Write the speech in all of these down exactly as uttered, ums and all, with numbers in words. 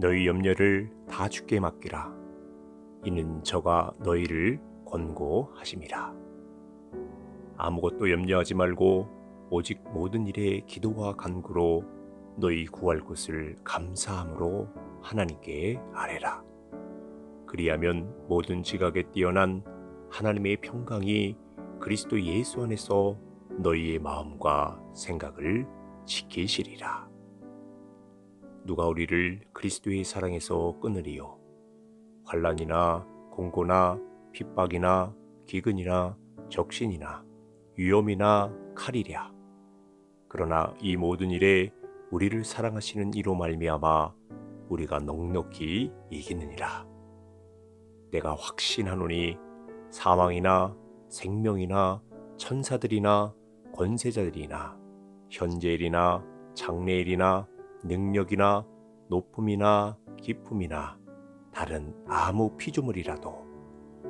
너희 염려를 다 주께 맡기라. 이는 저가 너희를 권고하심이라. 아무것도 염려하지 말고 오직 모든 일에 기도와 간구로 너희 구할 것을 감사함으로 하나님께 아뢰라. 그리하면 모든 지각에 뛰어난 하나님의 평강이 그리스도 예수 안에서 너희의 마음과 생각을 지키시리라. 누가 우리를 그리스도의 사랑에서 끊으리요? 환난이나 공고나 핍박이나 기근이나 적신이나 위험이나 칼이랴. 그러나 이 모든 일에 우리를 사랑하시는 이로 말미암아 우리가 넉넉히 이기느니라. 내가 확신하노니 사망이나 생명이나 천사들이나 권세자들이나 현재일이나 장래일이나 능력이나 높음이나 깊음이나 다른 아무 피조물이라도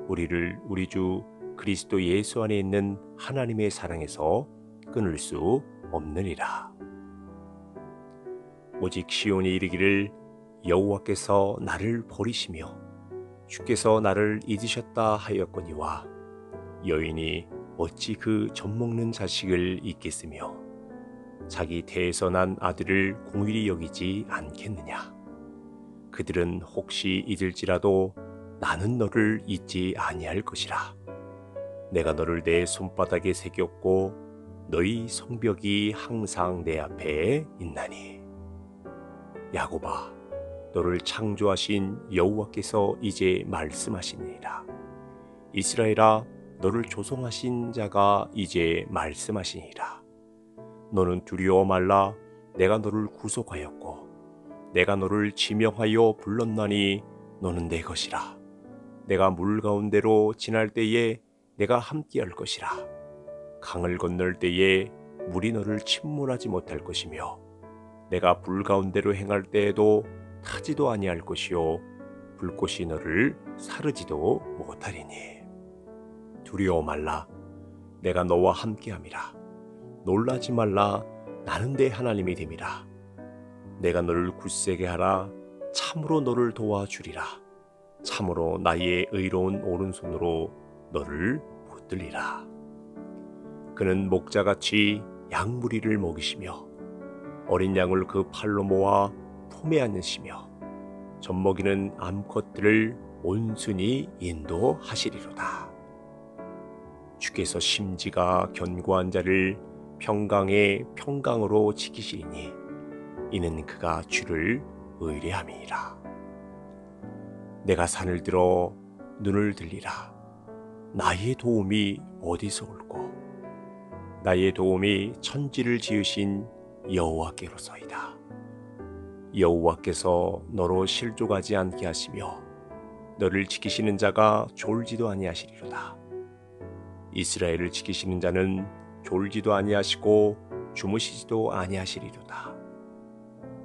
우리를 우리 주 그리스도 예수 안에 있는 하나님의 사랑에서 끊을 수 없느니라. 오직 시온이 이르기를 여호와께서 나를 버리시며 주께서 나를 잊으셨다 하였거니와 여인이 어찌 그 젖먹는 자식을 잊겠으며 자기 태에서 난 아들을 공일히 여기지 않겠느냐. 그들은 혹시 잊을지라도 나는 너를 잊지 아니할 것이라. 내가 너를 내 손바닥에 새겼고 너희 성벽이 항상 내 앞에 있나니. 야곱아, 너를 창조하신 여호와께서 이제 말씀하시니라. 이스라엘아, 너를 조성하신 자가 이제 말씀하시니라. 너는 두려워 말라. 내가 너를 구속하였고 내가 너를 지명하여 불렀나니 너는 내 것이라. 내가 물 가운데로 지날 때에 내가 함께할 것이라. 강을 건널 때에 물이 너를 침몰하지 못할 것이며 내가 불 가운데로 행할 때에도 타지도 아니할 것이요 불꽃이 너를 사르지도 못하리니. 두려워 말라. 내가 너와 함께함이라. 놀라지 말라. 나는 내 하나님이 됨이라. 내가 너를 굳세게 하라. 참으로 너를 도와주리라. 참으로 나의 의로운 오른손으로 너를 붙들리라. 그는 목자같이 양무리를 먹이시며 어린 양을 그 팔로 모아 품에 안으시며 젖먹이는 암컷들을 온순히 인도하시리로다. 주께서 심지가 견고한 자를 평강의 평강으로 지키시니 이는 그가 주를 의뢰함이니라. 내가 산을 들어 눈을 들리라. 나의 도움이 어디서 올꼬? 나의 도움이 천지를 지으신 여호와께로서이다. 여호와께서 너로 실족하지 않게 하시며 너를 지키시는 자가 졸지도 아니하시리로다. 이스라엘을 지키시는 자는 졸지도 아니하시고 주무시지도 아니하시리로다.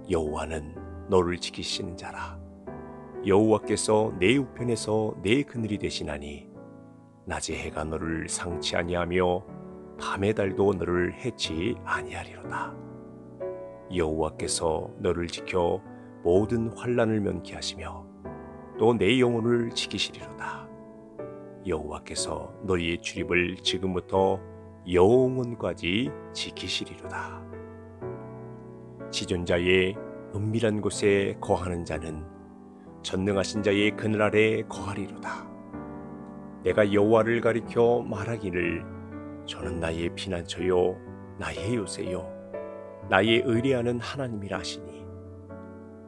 여호와는 너를 지키시는 자라. 여호와께서 내 우편에서 내 그늘이 되시나니 낮에 해가 너를 상치 아니하며 밤의 달도 너를 해치 아니하리로다. 여호와께서 너를 지켜 모든 환난을 면케하시며 또 내 영혼을 지키시리로다. 여호와께서 너희의 출입을 지금부터 영원까지 지키시리로다. 지존자의 은밀한 곳에 거하는 자는 전능하신 자의 그늘 아래 거하리로다. 내가 여호와를 가리켜 말하기를 저는 나의 피난처요 나의 요새요 나의 의뢰하는 하나님이라 하시니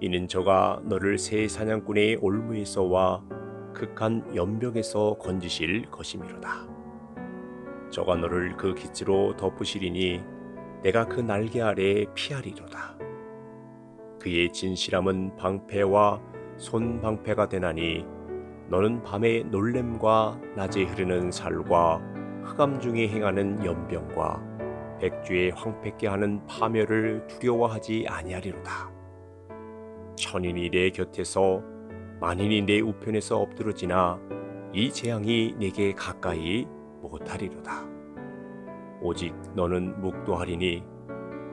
이는 저가 너를 새 사냥꾼의 올무에서와 극한 연병에서 건지실 것이미로다. 저가 너를 그 깃지로 덮으시리니 내가 그 날개 아래 피하리로다. 그의 진실함은 방패와 손방패가 되나니 너는 밤에 놀램과 낮에 흐르는 살과 흑암 중에 행하는 연병과 백주에 황폐케 하는 파멸을 두려워하지 아니하리로다. 천인이 내 곁에서 만인이 내 우편에서 엎드러지나 이 재앙이 내게 가까이 못하리로다. 오직 너는 묵도하리니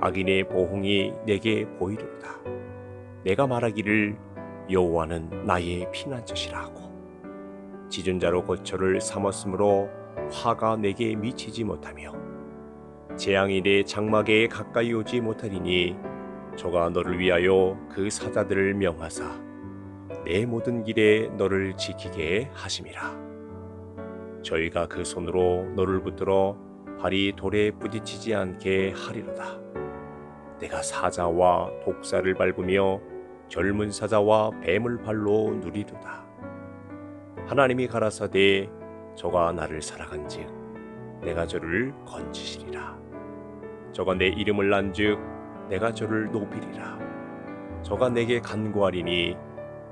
악인의 보홍이 내게 보이리로다. 내가 말하기를 여호와는 나의 피난처시라고. 지존자로 거처를 삼았으므로 화가 내게 미치지 못하며 재앙이 내 장막에 가까이 오지 못하리니 저가 너를 위하여 그 사자들을 명하사 내 모든 길에 너를 지키게 하심이라. 저희가 그 손으로 너를 붙들어 발이 돌에 부딪히지 않게 하리로다. 내가 사자와 독사를 밟으며 젊은 사자와 뱀을 발로 누리로다. 하나님이 가라사대 저가 나를 사랑한즉 내가 저를 건지시리라. 저가 내 이름을 안즉 내가 저를 높이리라. 저가 내게 간구하리니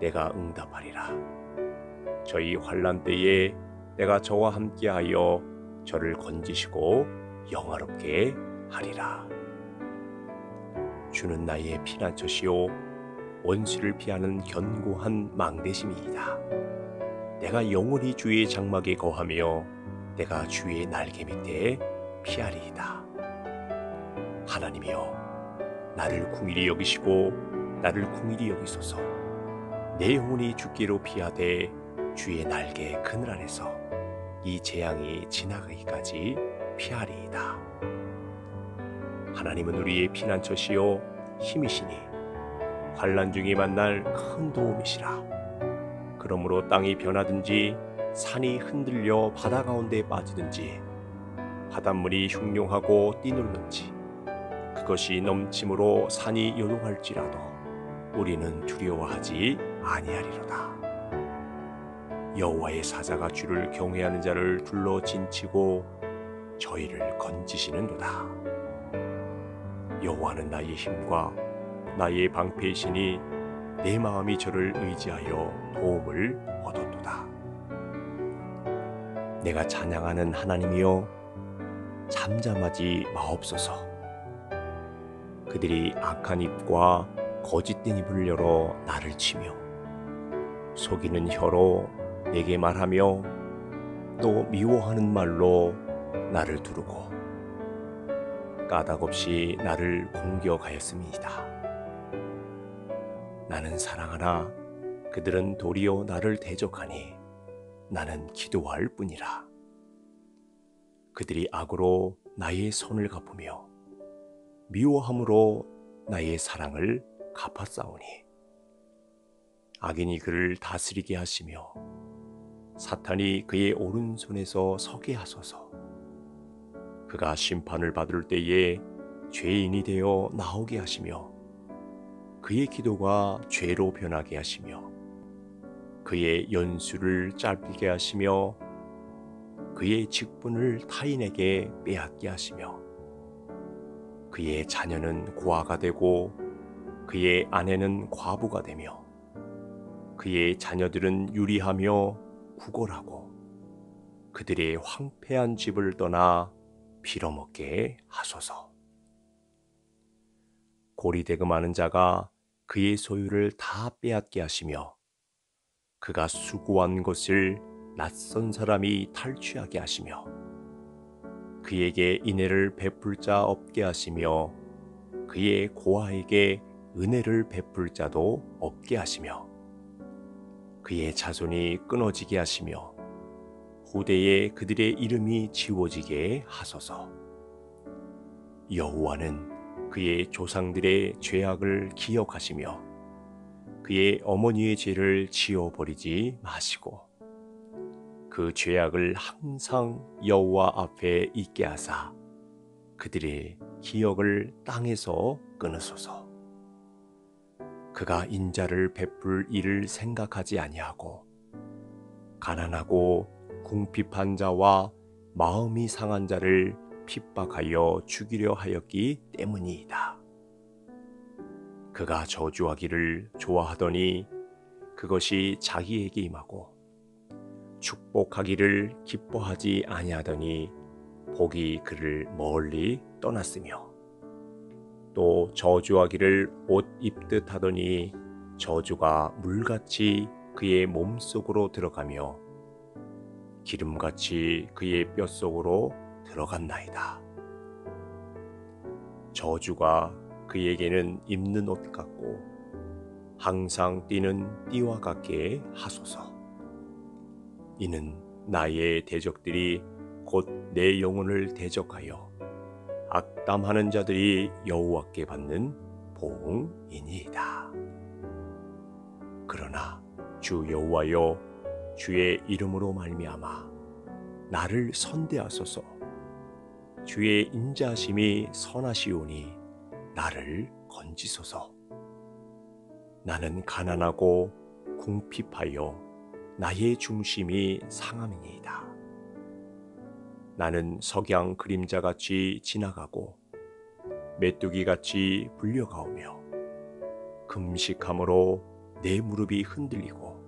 내가 응답하리라. 저희 환난 때에 내가 저와 함께하여 저를 건지시고 영화롭게 하리라. 주는 나의 피난처시요 원수를 피하는 견고한 망대심이이다. 내가 영원히 주의 장막에 거하며 내가 주의 날개 밑에 피하리이다. 하나님이여, 나를 궁일이 여기시고 나를 궁일이 여기소서. 내 영혼이 주께로 피하되 주의 날개 그늘 안에서 이 재앙이 지나가기까지 피하리이다. 하나님은 우리의 피난처시요 힘이시니 환난 중에 만날 큰 도움이시라. 그러므로 땅이 변하든지 산이 흔들려 바다 가운데 빠지든지 바닷물이 흉룡하고 뛰놀는지 그것이 넘침으로 산이 요동할지라도 우리는 두려워하지 아니하리로다. 여호와의 사자가 주를 경외하는 자를 둘러 진치고 저희를 건지시는도다. 여호와는 나의 힘과 나의 방패이시니 내 마음이 저를 의지하여 도움을 얻었도다. 내가 찬양하는 하나님이여, 잠잠하지 마옵소서. 그들이 악한 입과 거짓된 입을 열어 나를 치며 속이는 혀로 내게 말하며 또 미워하는 말로 나를 두르고 까닭없이 나를 공격하였음이다. 나는 사랑하나 그들은 도리어 나를 대적하니 나는 기도할 뿐이라. 그들이 악으로 나의 손을 갚으며 미워함으로 나의 사랑을 갚았사오니 악인이 그를 다스리게 하시며 사탄이 그의 오른손에서 서게 하소서. 그가 심판을 받을 때에 죄인이 되어 나오게 하시며 그의 기도가 죄로 변하게 하시며 그의 연수를 짧게 하시며 그의 직분을 타인에게 빼앗게 하시며 그의 자녀는 고아가 되고 그의 아내는 과부가 되며 그의 자녀들은 유리하며 구걸하고 그들의 황폐한 집을 떠나 빌어먹게 하소서. 고리대금 많은 자가 그의 소유를 다 빼앗게 하시며 그가 수고한 것을 낯선 사람이 탈취하게 하시며 그에게 인애를 베풀 자 없게 하시며 그의 고아에게 은혜를 베풀 자도 없게 하시며 그의 자손이 끊어지게 하시며 후대에 그들의 이름이 지워지게 하소서. 여호와는 그의 조상들의 죄악을 기억하시며 그의 어머니의 죄를 지워버리지 마시고 그 죄악을 항상 여호와 앞에 있게 하사 그들의 기억을 땅에서 끊으소서. 그가 인자를 베풀 일을 생각하지 아니하고 가난하고 궁핍한 자와 마음이 상한 자를 핍박하여 죽이려 하였기 때문이다. 그가 저주하기를 좋아하더니 그것이 자기에게 임하고 축복하기를 기뻐하지 아니하더니 복이 그를 멀리 떠났으며 또 저주하기를 옷 입듯 하더니 저주가 물같이 그의 몸속으로 들어가며 기름같이 그의 뼛속으로 들어갔나이다. 저주가 그에게는 입는 옷 같고 항상 뛰는 띠와 같게 하소서. 이는 나의 대적들이 곧 내 영혼을 대적하여 악담하는 자들이 여호와께 받는 보응이니이다. 그러나 주 여호와여, 주의 이름으로 말미암아 나를 선대하소서. 주의 인자하심이 선하시오니 나를 건지소서. 나는 가난하고 궁핍하여 나의 중심이 상함이니이다. 나는 석양 그림자같이 지나가고 메뚜기같이 불려가오며 금식함으로 내 무릎이 흔들리고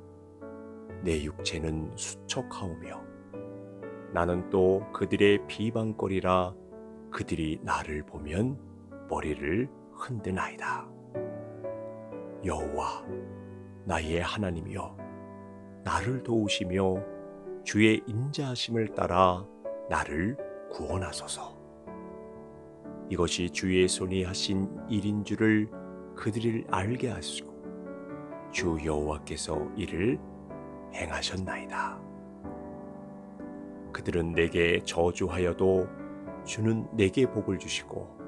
내 육체는 수척하오며 나는 또 그들의 비방거리라. 그들이 나를 보면 머리를 흔드나이다. 여호와 나의 하나님이여, 나를 도우시며 주의 인자하심을 따라 나를 구원하소서. 이것이 주의 손이 하신 일인 줄을 그들을 알게 하시고 주 여호와께서 이를 행하셨나이다. 그들은 내게 저주하여도 주는 내게 복을 주시고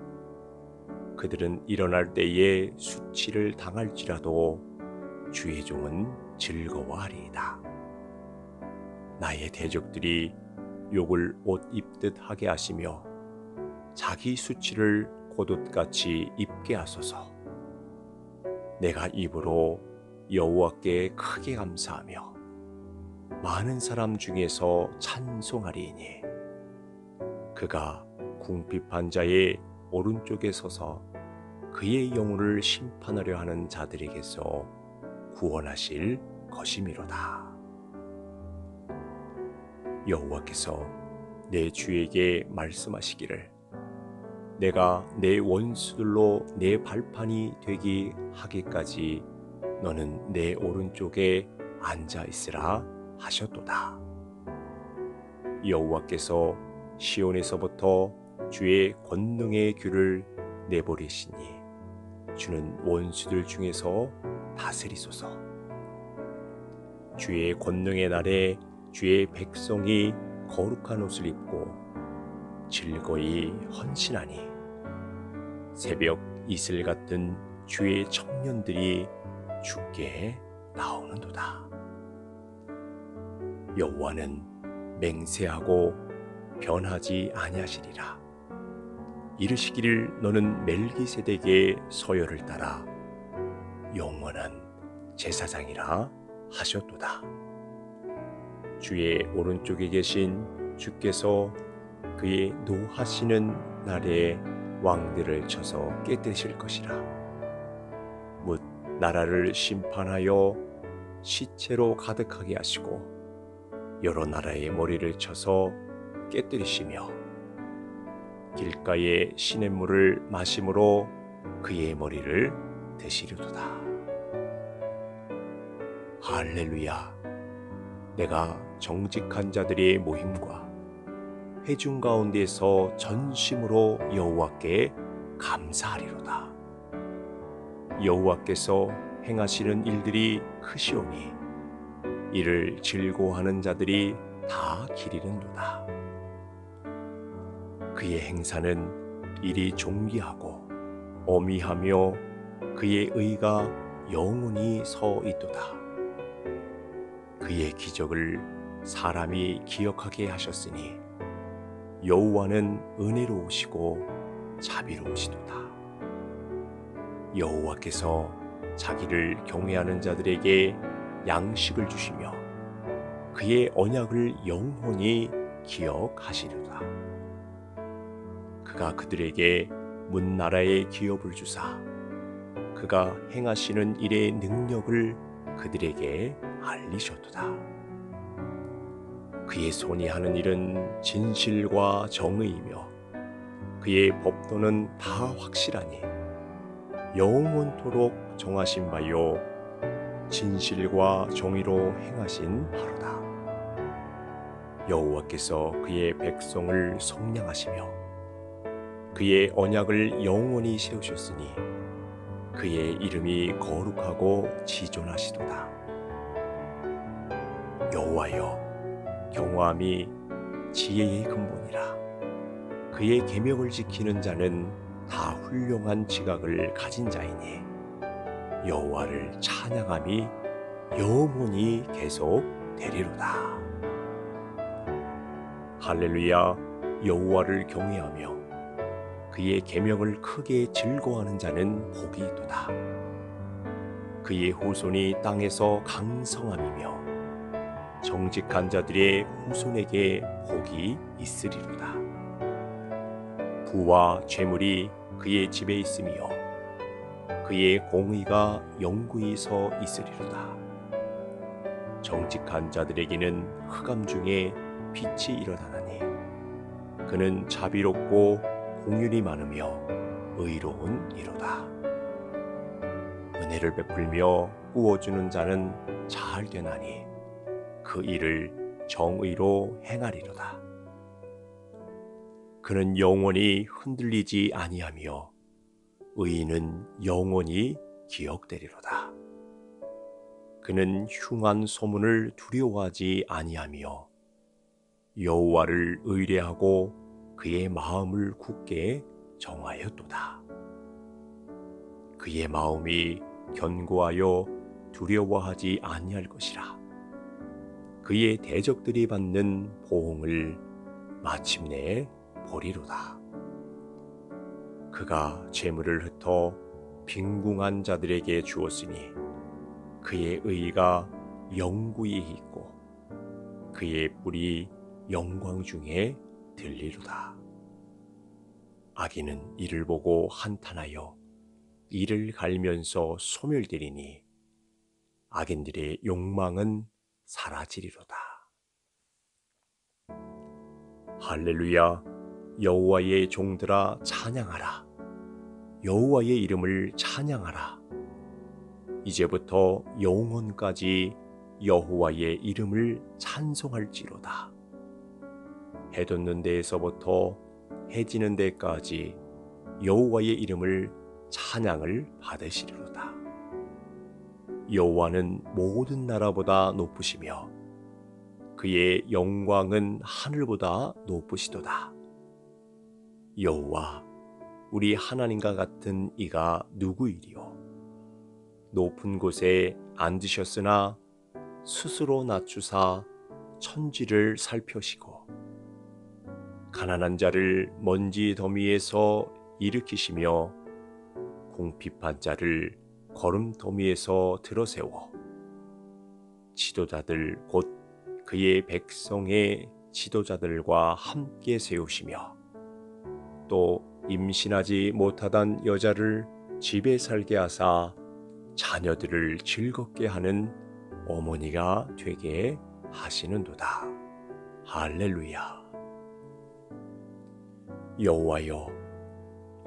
그들은 일어날 때에 수치를 당할지라도 주의 종은 즐거워하리이다. 나의 대적들이 욕을 옷 입듯 하게 하시며 자기 수치를 겉옷같이 입게 하소서. 내가 입으로 여호와께 크게 감사하며 많은 사람 중에서 찬송하리이니 그가 궁핍한 자의 오른쪽에 서서 그의 영혼을 심판하려 하는 자들에게서 구원하실 것이미로다. 여호와께서 내 주에게 말씀하시기를, 내가 내 원수들로 내 발판이 되기 하기까지 너는 내 오른쪽에 앉아 있으라 하셨도다. 여호와께서 시온에서부터 주의 권능의 규를 내버리시니 주는 원수들 중에서 다스리소서. 주의 권능의 날에 주의 백성이 거룩한 옷을 입고 즐거이 헌신하니 새벽 이슬 같은 주의 청년들이 주께 나오는도다. 여호와는 맹세하고 변하지 아니하시리라. 이르시기를, 너는 멜기세덱의 서열을 따라 영원한 제사장이라 하셨도다. 주의 오른쪽에 계신 주께서 그의 노하시는 날에 왕들을 쳐서 깨뜨리실 것이라. 뭇 나라를 심판하여 시체로 가득하게 하시고 여러 나라의 머리를 쳐서 깨뜨리시며 길가에 시냇물을 마심으로 그의 머리를 드시려도다. 할렐루야. 내가 정직한 자들의 모임과 회중 가운데서 전심으로 여호와께 감사하리로다. 여호와께서 행하시는 일들이 크시오니 이를 즐거워하는 자들이 다 기리는도다. 그의 행사는 일이 존귀하고 어미하며 그의 의가 영원히 서 있도다. 그의 기적을 사람이 기억하게 하셨으니 여호와는 은혜로우시고 자비로우시도다. 여호와께서 자기를 경외하는 자들에게 양식을 주시며 그의 언약을 영원히 기억하시리라. 그가 그들에게 문나라의 기업을 주사 그가 행하시는 일의 능력을 그들에게 알리셨도다. 그의 손이 하는 일은 진실과 정의이며 그의 법도는 다 확실하니 영원토록 정하신 바요 진실과 정의로 행하신 바로다. 여호와께서 그의 백성을 속량하시며 그의 언약을 영원히 세우셨으니 그의 이름이 거룩하고 지존하시도다. 여호와여, 경호함이 지혜의 근본이라. 그의 계명을 지키는 자는 다 훌륭한 지각을 가진 자이니 여호와를 찬양함이 영원히 계속 되리로다. 할렐루야. 여호와를 경외하며 그의 계명을 크게 즐거워하는 자는 복이 있도다. 그의 후손이 땅에서 강성함이며 정직한 자들의 후손에게 복이 있으리로다. 부와 재물이 그의 집에 있으며 그의 공의가 영구히 서 있으리로다. 정직한 자들에게는 흑암 중에 빛이 일어나나니 그는 자비롭고 공휼이 많으며 의로운 이로다. 은혜를 베풀며 꾸어주는 자는 잘 되나니 그 일을 정의로 행하리로다. 그는 영원히 흔들리지 아니하며 의인은 영원히 기억되리로다. 그는 흉한 소문을 두려워하지 아니하며 여호와를 의뢰하고 그의 마음을 굳게 정하였도다. 그의 마음이 견고하여 두려워하지 아니할 것이라. 그의 대적들이 받는 보응을 마침내 보리로다. 그가 재물을 흩어 빈궁한 자들에게 주었으니 그의 의가 영구히 있고 그의 뿔이 영광 중에 들리로다. 악인은 이를 보고 한탄하여 이를 갈면서 소멸되리니 악인들의 욕망은 사라지리로다. 할렐루야. 여호와의 종들아 찬양하라. 여호와의 이름을 찬양하라. 이제부터 영원까지 여호와의 이름을 찬송할지로다. 해돋는 데에서부터 해지는 데까지 여호와의 이름을 찬양을 받으시리로다. 여호와는 모든 나라보다 높으시며 그의 영광은 하늘보다 높으시도다. 여호와, 우리 하나님과 같은 이가 누구이리요? 높은 곳에 앉으셨으나 스스로 낮추사 천지를 살펴시고 가난한 자를 먼지 더미에서 일으키시며 궁핍한 자를 걸음 더미에서 들어세워 지도자들 곧 그의 백성의 지도자들과 함께 세우시며 또 임신하지 못하던 여자를 집에 살게 하사 자녀들을 즐겁게 하는 어머니가 되게 하시는도다. 할렐루야. 여호와여,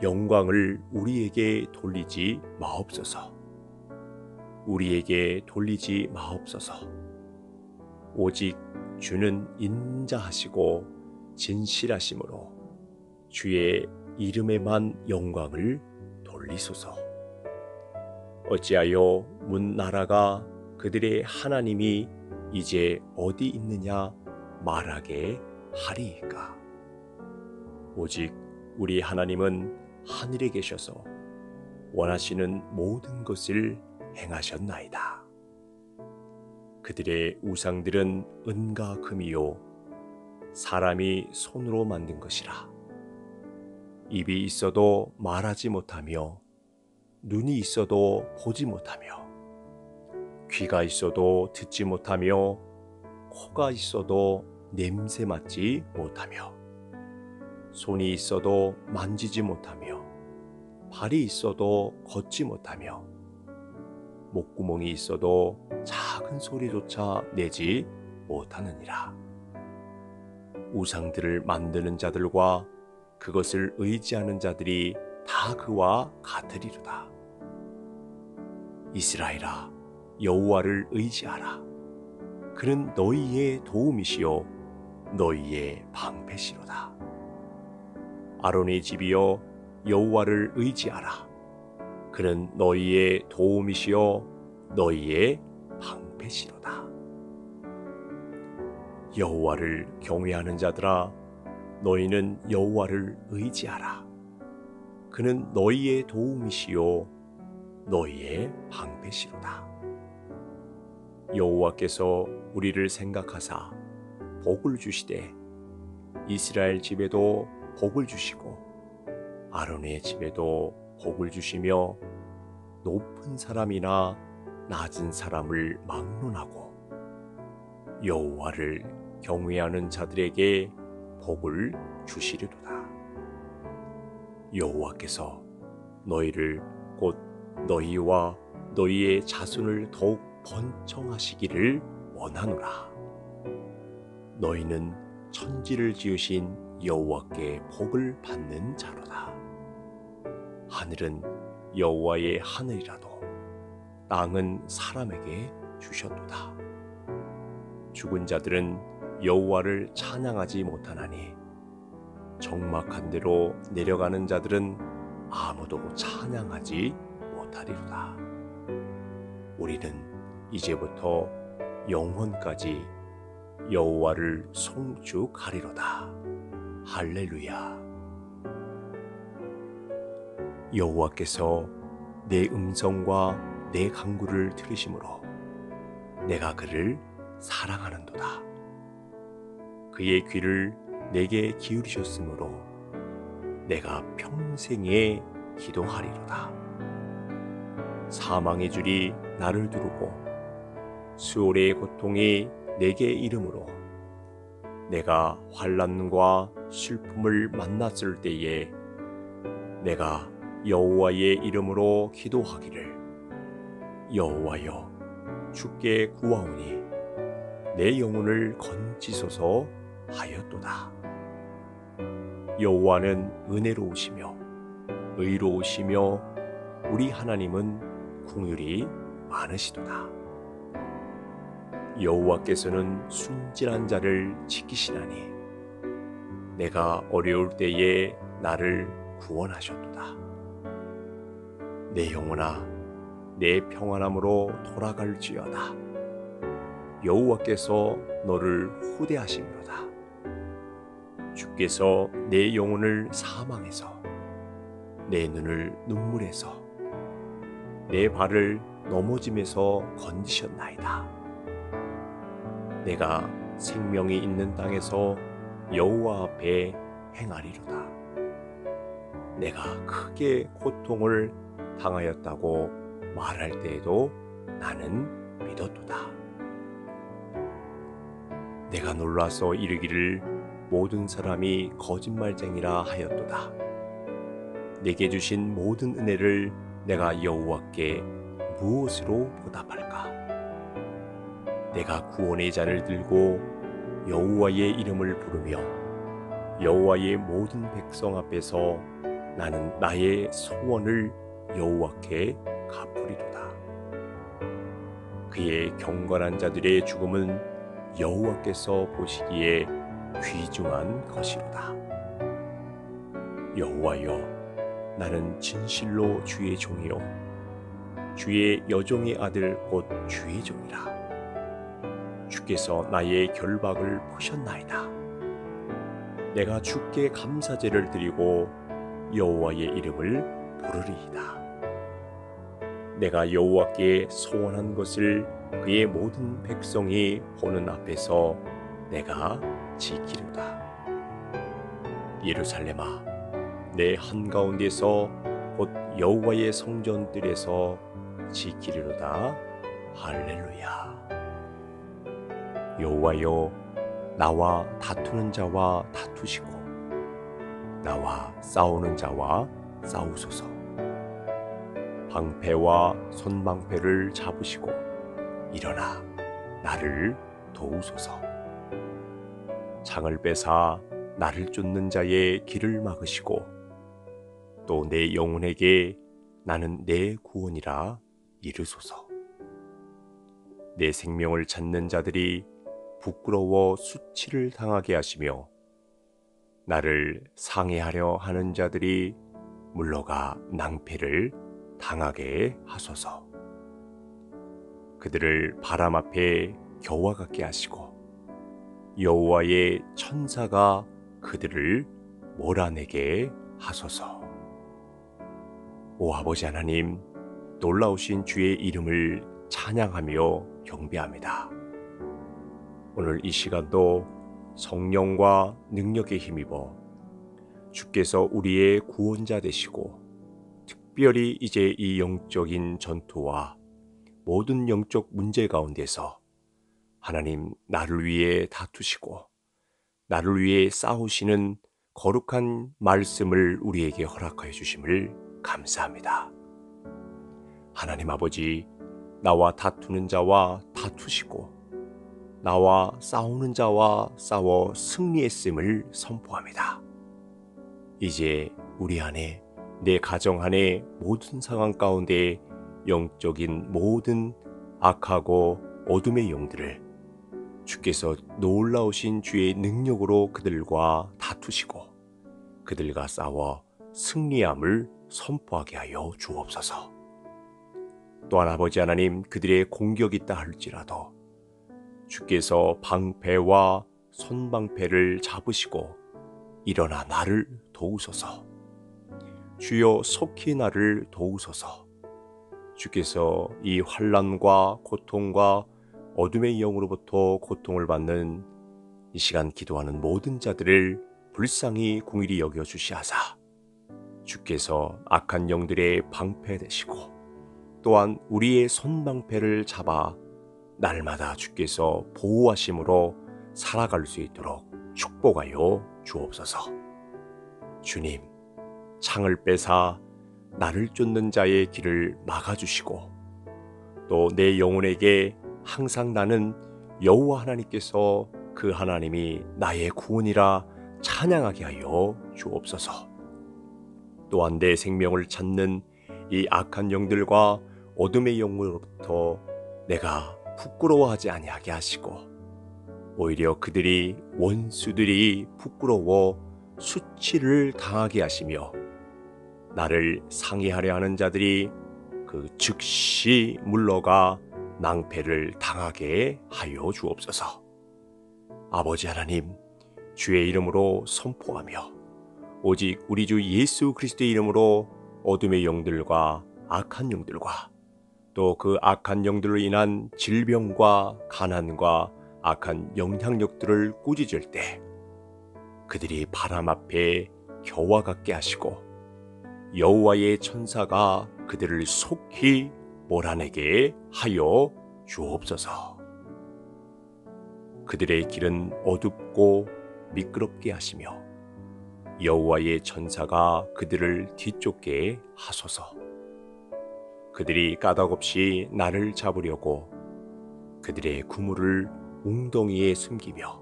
영광을 우리에게 돌리지 마옵소서. 우리에게 돌리지 마옵소서. 오직 주는 인자하시고 진실하심으로 주의 이름에만 영광을 돌리소서. 어찌하여 문 나라가 그들의 하나님이 이제 어디 있느냐 말하게 하리이까. 오직 우리 하나님은 하늘에 계셔서 원하시는 모든 것을 행하셨나이다. 그들의 우상들은 은과 금이요 사람이 손으로 만든 것이라. 입이 있어도 말하지 못하며 눈이 있어도 보지 못하며 귀가 있어도 듣지 못하며 코가 있어도 냄새 맡지 못하며 손이 있어도 만지지 못하며 발이 있어도 걷지 못하며 목구멍이 있어도 작은 소리조차 내지 못하느니라. 우상들을 만드는 자들과 그것을 의지하는 자들이 다 그와 같으리로다. 이스라엘아, 여호와를 의지하라. 그는 너희의 도움이시요 너희의 방패시로다. 아론의 집이여, 여호와를 의지하라. 그는 너희의 도움이시요 너희의 방패시로다. 여호와를 경외하는 자들아, 너희는 여호와를 의지하라. 그는 너희의 도움이시요 너희의 방패시로다. 여호와께서 우리를 생각하사 복을 주시되 이스라엘 집에도 복을 주시고 아론의 집에도 복을 주시며 높은 사람이나 낮은 사람을 막론하고 여호와를 경외하는 자들에게 복을 주시리로다. 여호와께서 너희를 곧 너희와 너희의 자손을 더욱 번성하시기를 원하노라. 너희는 천지를 지으신 여호와께 복을 받는 자로다. 하늘은 여호와의 하늘이라도 땅은 사람에게 주셨도다. 죽은 자들은 여호와를 찬양하지 못하나니 적막한 데로 내려가는 자들은 아무도 찬양하지 못하리로다. 우리는 이제부터 영원까지 여호와를 송축하리로다. 할렐루야. 여호와께서 내 음성과 내 간구를 들으심으로 내가 그를 사랑하는도다. 그의 귀를 내게 기울이셨으므로 내가 평생에 기도하리로다. 사망의 줄이 나를 두르고 수월의 고통이 내게 이름으로 내가 환난과 슬픔을 만났을 때에 내가 여호와의 이름으로 기도하기를 여호와여 주께 구하오니 내 영혼을 건지소서 하였도다. 여호와는 은혜로우시며 의로우시며 우리 하나님은 긍휼이 많으시도다. 여호와께서는 순진한 자를 지키시나니 내가 어려울 때에 나를 구원하셨도다. 내 영혼아 내 평안함으로 돌아갈지어다. 여호와께서 너를 후대하심이로다. 주께서 내 영혼을 사망에서 내 눈을 눈물에서 내 발을 넘어짐에서 건지셨나이다. 내가 생명이 있는 땅에서 여호와 앞에 행하리로다. 내가 크게 고통을 당하였다고 말할 때에도 나는 믿었도다. 내가 놀라서 이르기를 모든 사람이 거짓말쟁이라 하였도다. 내게 주신 모든 은혜를 내가 여호와께 무엇으로 보답할까? 내가 구원의 잔을 들고 여호와의 이름을 부르며 여호와의 모든 백성 앞에서 나는 나의 소원을 여호와께 갚으리로다. 그의 경건한 자들의 죽음은 여호와께서 보시기에 귀중한 것이로다. 여호와여 나는 진실로 주의 종이요 주의 여종의 아들 곧 주의 종이라. 주께서 나의 결박을 푸셨나이다. 내가 주께 감사제를 드리고 여호와의 이름을 부르리이다. 내가 여호와께 소원한 것을 그의 모든 백성이 보는 앞에서 내가 지키리다. 예루살렘아 내 한가운데서 곧 여호와의 성전들에서 지키리로다. 할렐루야. 여호와여 나와 다투는 자와 다투시고 나와 싸우는 자와 싸우소서. 방패와 손방패를 잡으시고 일어나 나를 도우소서. 창을 빼사 나를 쫓는 자의 길을 막으시고 또 내 영혼에게 나는 내 구원이라 이르소서. 내 생명을 찾는 자들이 부끄러워 수치를 당하게 하시며 나를 상해하려 하는 자들이 물러가 낭패를 당하게 하소서. 그들을 바람 앞에 겨와 같게 하시고 여호와의 천사가 그들을 몰아내게 하소서. 오 아버지 하나님, 놀라우신 주의 이름을 찬양하며 경배합니다. 오늘 이 시간도 성령과 능력에 힘입어 주께서 우리의 구원자 되시고 특별히 이제 이 영적인 전투와 모든 영적 문제 가운데서 하나님 나를 위해 다투시고 나를 위해 싸우시는 거룩한 말씀을 우리에게 허락하여 주심을 감사합니다. 하나님 아버지, 나와 다투는 자와 다투시고 나와 싸우는 자와 싸워 승리했음을 선포합니다. 이제 우리 안에, 내 가정 안에 모든 상황 가운데 영적인 모든 악하고 어둠의 영들을 주께서 놀라우신 주의 능력으로 그들과 다투시고 그들과 싸워 승리함을 선포하게 하여 주옵소서. 또한 아버지 하나님, 그들의 공격이 있다 할지라도 주께서 방패와 손방패를 잡으시고 일어나 나를 도우소서. 주여 속히 나를 도우소서. 주께서 이 환난과 고통과 어둠의 영으로부터 고통을 받는 이 시간 기도하는 모든 자들을 불쌍히 궁일이 여겨주시하사 주께서 악한 영들의 방패 되시고 또한 우리의 손방패를 잡아 날마다 주께서 보호하심으로 살아갈 수 있도록 축복하여 주옵소서. 주님, 창을 빼사 나를 쫓는 자의 길을 막아주시고 또 내 영혼에게 항상 나는 여호와 하나님께서 그 하나님이 나의 구원이라 찬양하게 하여 주옵소서. 또한 내 생명을 찾는 이 악한 영들과 어둠의 영으로부터 내가 부끄러워하지 아니하게 하시고 오히려 그들이, 원수들이 부끄러워 수치를 당하게 하시며 나를 상의하려 하는 자들이 그 즉시 물러가 낭패를 당하게 하여 주옵소서. 아버지 하나님, 주의 이름으로 선포하며 오직 우리 주 예수 그리스도의 이름으로 어둠의 영들과 악한 영들과 또 그 악한 영들로 인한 질병과 가난과 악한 영향력들을 꾸짖을 때 그들이 바람 앞에 겨와 같게 하시고 여호와의 천사가 그들을 속히 몰아내게 하여 주옵소서. 그들의 길은 어둡고 미끄럽게 하시며 여호와의 천사가 그들을 뒤쫓게 하소서. 그들이 까닭없이 나를 잡으려고 그들의 구물을 웅덩이에 숨기며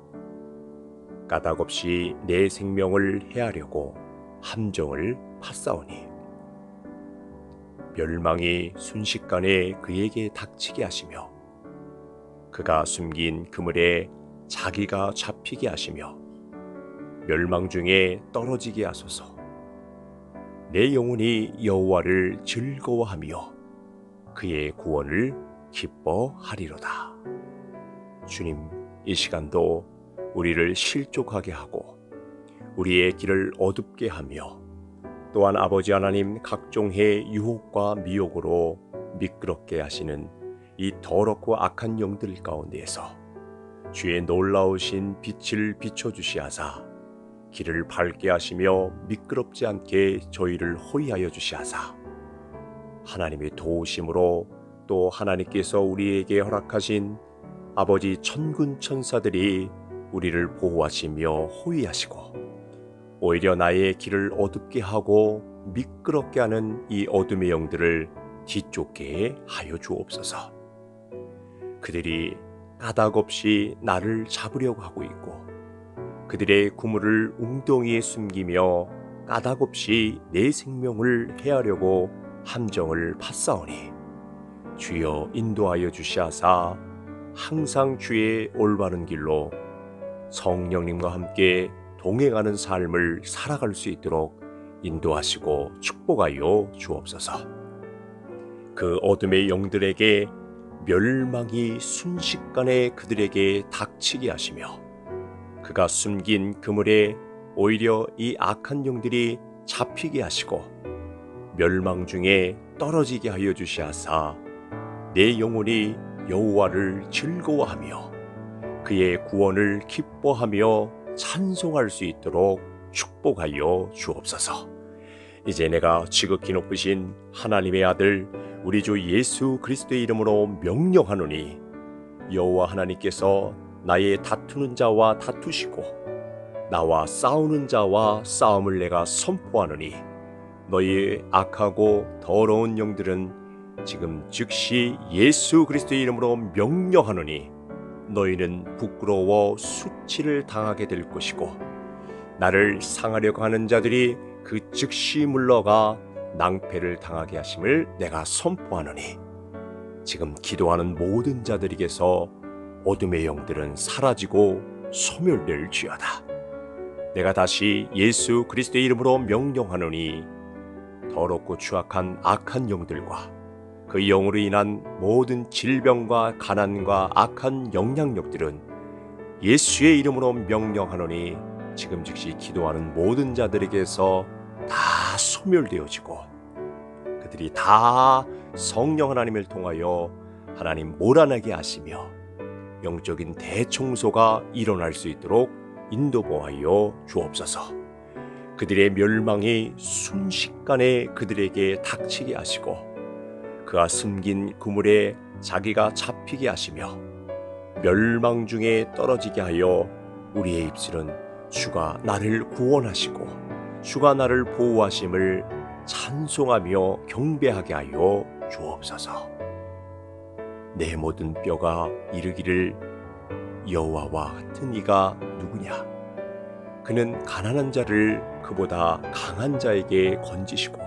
까닭없이 내 생명을 해하려고 함정을 팟싸오니 멸망이 순식간에 그에게 닥치게 하시며 그가 숨긴 그물에 자기가 잡히게 하시며 멸망 중에 떨어지게 하소서. 내 영혼이 여호와를 즐거워하며 그의 구원을 기뻐하리로다. 주님, 이 시간도 우리를 실족하게 하고 우리의 길을 어둡게 하며 또한 아버지 하나님, 각종의 유혹과 미혹으로 미끄럽게 하시는 이 더럽고 악한 영들 가운데에서 주의 놀라우신 빛을 비춰주시하사 길을 밝게 하시며 미끄럽지 않게 저희를 호의하여 주시하사 하나님의 도우심으로 또 하나님께서 우리에게 허락하신 아버지 천군 천사들이 우리를 보호하시며 호의하시고 오히려 나의 길을 어둡게 하고 미끄럽게 하는 이 어둠의 영들을 뒤쫓게 하여 주옵소서. 그들이 까닭없이 나를 잡으려고 하고 있고 그들의 구물을 웅덩이에 숨기며 까닭없이 내 생명을 해하려고 함정을 팟싸오니 주여 인도하여 주시하사 항상 주의 올바른 길로 성령님과 함께 동행하는 삶을 살아갈 수 있도록 인도하시고 축복하여 주옵소서. 그 어둠의 영들에게 멸망이 순식간에 그들에게 닥치게 하시며, 그가 숨긴 그물에 오히려 이 악한 영들이 잡히게 하시고 멸망 중에 떨어지게 하여 주시하사, 내 영혼이 여호와를 즐거워하며 그의 구원을 기뻐하며 찬송할 수 있도록 축복하여 주옵소서. 이제 내가 지극히 높으신 하나님의 아들 우리 주 예수 그리스도의 이름으로 명령하노니, 여호와 하나님께서 나의 다투는 자와 다투시고 나와 싸우는 자와 싸움을 내가 선포하노니, 너희의 악하고 더러운 영들은 지금 즉시 예수 그리스도의 이름으로 명령하노니, 너희는 부끄러워 수치를 당하게 될 것이고, 나를 상하려고 하는 자들이 그 즉시 물러가 낭패를 당하게 하심을 내가 선포하노니, 지금 기도하는 모든 자들에게서 어둠의 영들은 사라지고 소멸될지어다. 내가 다시 예수 그리스도의 이름으로 명령하노니, 더럽고 추악한 악한 영들과 그 영으로 인한 모든 질병과 가난과 악한 영향력들은 예수의 이름으로 명령하노니, 지금 즉시 기도하는 모든 자들에게서 다 소멸되어지고, 그들이 다 성령 하나님을 통하여 하나님 몰아내게 하시며 영적인 대청소가 일어날 수 있도록 인도보하여 주옵소서. 그들의 멸망이 순식간에 그들에게 닥치게 하시고, 그가 숨긴 그물에 자기가 잡히게 하시며 멸망 중에 떨어지게 하여, 우리의 입술은 주가 나를 구원하시고 주가 나를 보호하심을 찬송하며 경배하게 하여 주옵소서. 내 모든 뼈가 이르기를, 여호와와 같은 이가 누구냐? 그는 가난한 자를 그보다 강한 자에게 건지시고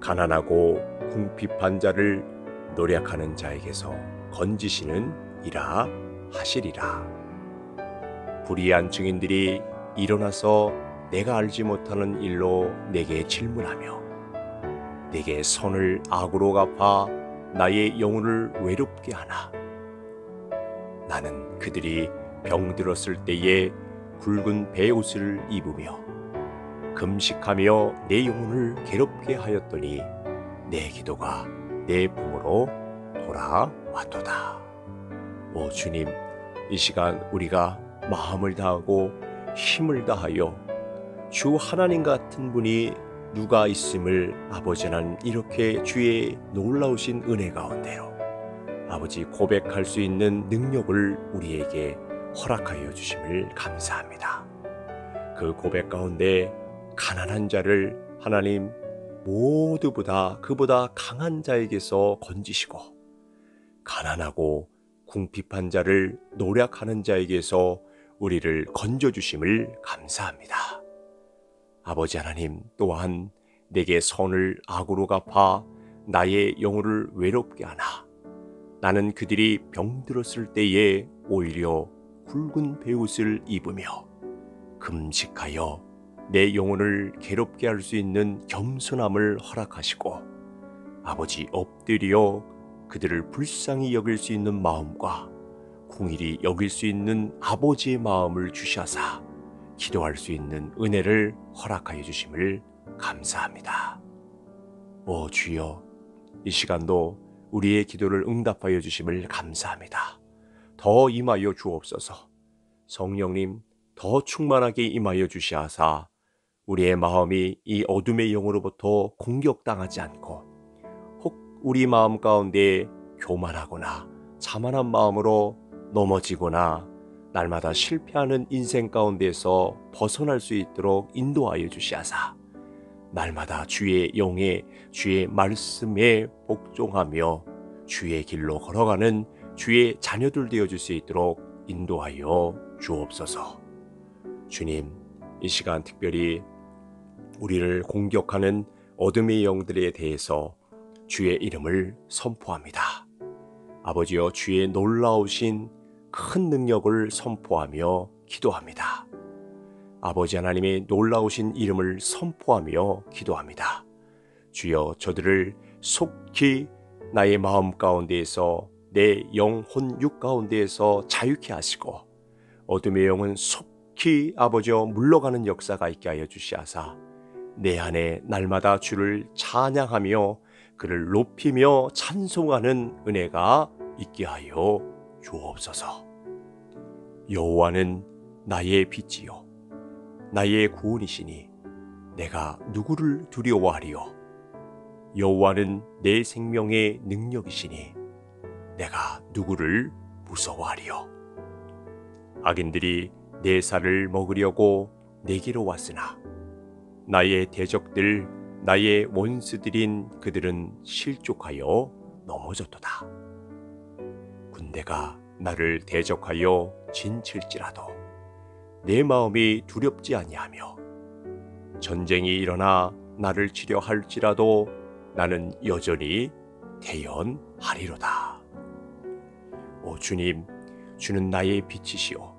가난하고 궁핍한 자를 노력하는 자에게서 건지시는 이라 하시리라. 불의한 증인들이 일어나서 내가 알지 못하는 일로 내게 질문하며, 내게 선을 악으로 갚아 나의 영혼을 외롭게 하나. 나는 그들이 병들었을 때에 굵은 베옷을 입으며 금식하며 내 영혼을 괴롭게 하였더니, 내 기도가 내 품으로 돌아왔도다. 오 주님, 이 시간 우리가 마음을 다하고 힘을 다하여 주 하나님 같은 분이 누가 있음을 아버지 하나님, 이렇게 주의 놀라우신 은혜 가운데로 아버지 고백할 수 있는 능력을 우리에게 허락하여 주심을 감사합니다. 그 고백 가운데 가난한 자를 하나님 모두보다 그보다 강한 자에게서 건지시고, 가난하고 궁핍한 자를 노략하는 자에게서 우리를 건져주심을 감사합니다. 아버지 하나님, 또한 내게 선을 악으로 갚아 나의 영혼을 외롭게 하나. 나는 그들이 병들었을 때에 오히려 굵은 베옷을 입으며 금식하여 내 영혼을 괴롭게 할 수 있는 겸손함을 허락하시고, 아버지 엎드려 그들을 불쌍히 여길 수 있는 마음과 공일이 여길 수 있는 아버지의 마음을 주시하사 기도할 수 있는 은혜를 허락하여 주심을 감사합니다. 오 주여, 이 시간도 우리의 기도를 응답하여 주심을 감사합니다. 더 임하여 주옵소서. 성령님, 더 충만하게 임하여 주시하사, 우리의 마음이 이 어둠의 영으로부터 공격당하지 않고, 혹 우리 마음 가운데 교만하거나 자만한 마음으로 넘어지거나 날마다 실패하는 인생 가운데서 벗어날 수 있도록 인도하여 주시하사, 날마다 주의 영에 주의 말씀에 복종하며 주의 길로 걸어가는 주의 자녀들 되어줄 수 있도록 인도하여 주옵소서. 주님, 이 시간 특별히 우리를 공격하는 어둠의 영들에 대해서 주의 이름을 선포합니다. 아버지여, 주의 놀라우신 큰 능력을 선포하며 기도합니다. 아버지 하나님의 놀라우신 이름을 선포하며 기도합니다. 주여, 저들을 속히 나의 마음 가운데에서 내 영혼 육 가운데에서 자유케 하시고 어둠의 영은 속히 아버지여 물러가는 역사가 있게 하여 주시하사 내 안에 날마다 주를 찬양하며 그를 높이며 찬송하는 은혜가 있게 하여 주옵소서. 여호와는 나의 빛이요 나의 구원이시니 내가 누구를 두려워하리요. 여호와는 내 생명의 능력이시니 내가 누구를 무서워하리요. 악인들이 내 살을 먹으려고 내게로 왔으나 나의 대적들 나의 원수들인 그들은 실족하여 넘어졌도다. 군대가 나를 대적하여 진칠지라도 내 마음이 두렵지 아니하며 전쟁이 일어나 나를 치려 할지라도 나는 여전히 태연하리로다. 오 주님, 주는 나의 빛이시오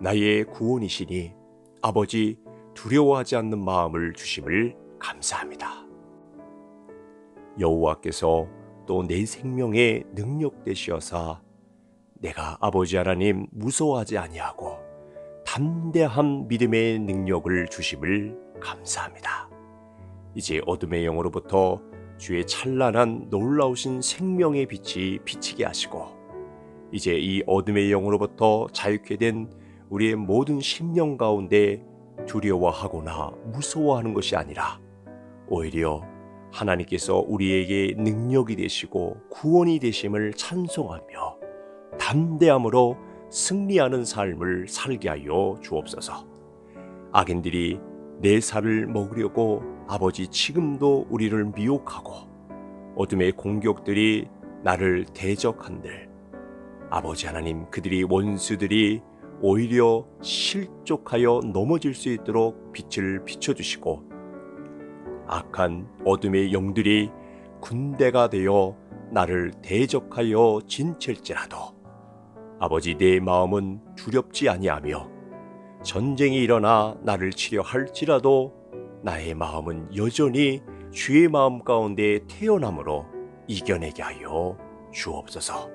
나의 구원이시니 아버지 두려워하지 않는 마음을 주심을 감사합니다. 여호와께서 또 내 생명의 능력 되시어사 내가 아버지 하나님 무서워하지 아니하고 담대한 믿음의 능력을 주심을 감사합니다. 이제 어둠의 영으로부터 주의 찬란한 놀라우신 생명의 빛이 비치게 하시고 이제 이 어둠의 영으로부터 자유케 된 우리의 모든 심령 가운데 두려워하거나 무서워하는 것이 아니라 오히려 하나님께서 우리에게 능력이 되시고 구원이 되심을 찬송하며 담대함으로 승리하는 삶을 살게 하여 주옵소서. 악인들이 내 살을 먹으려고 아버지 지금도 우리를 미혹하고 어둠의 공격들이 나를 대적한들 아버지 하나님 그들이 원수들이 오히려 실족하여 넘어질 수 있도록 빛을 비춰주시고 악한 어둠의 영들이 군대가 되어 나를 대적하여 진칠지라도 아버지 내 마음은 두렵지 아니하며 전쟁이 일어나 나를 치려 할지라도 나의 마음은 여전히 주의 마음 가운데 태어남으로 이겨내게 하여 주옵소서.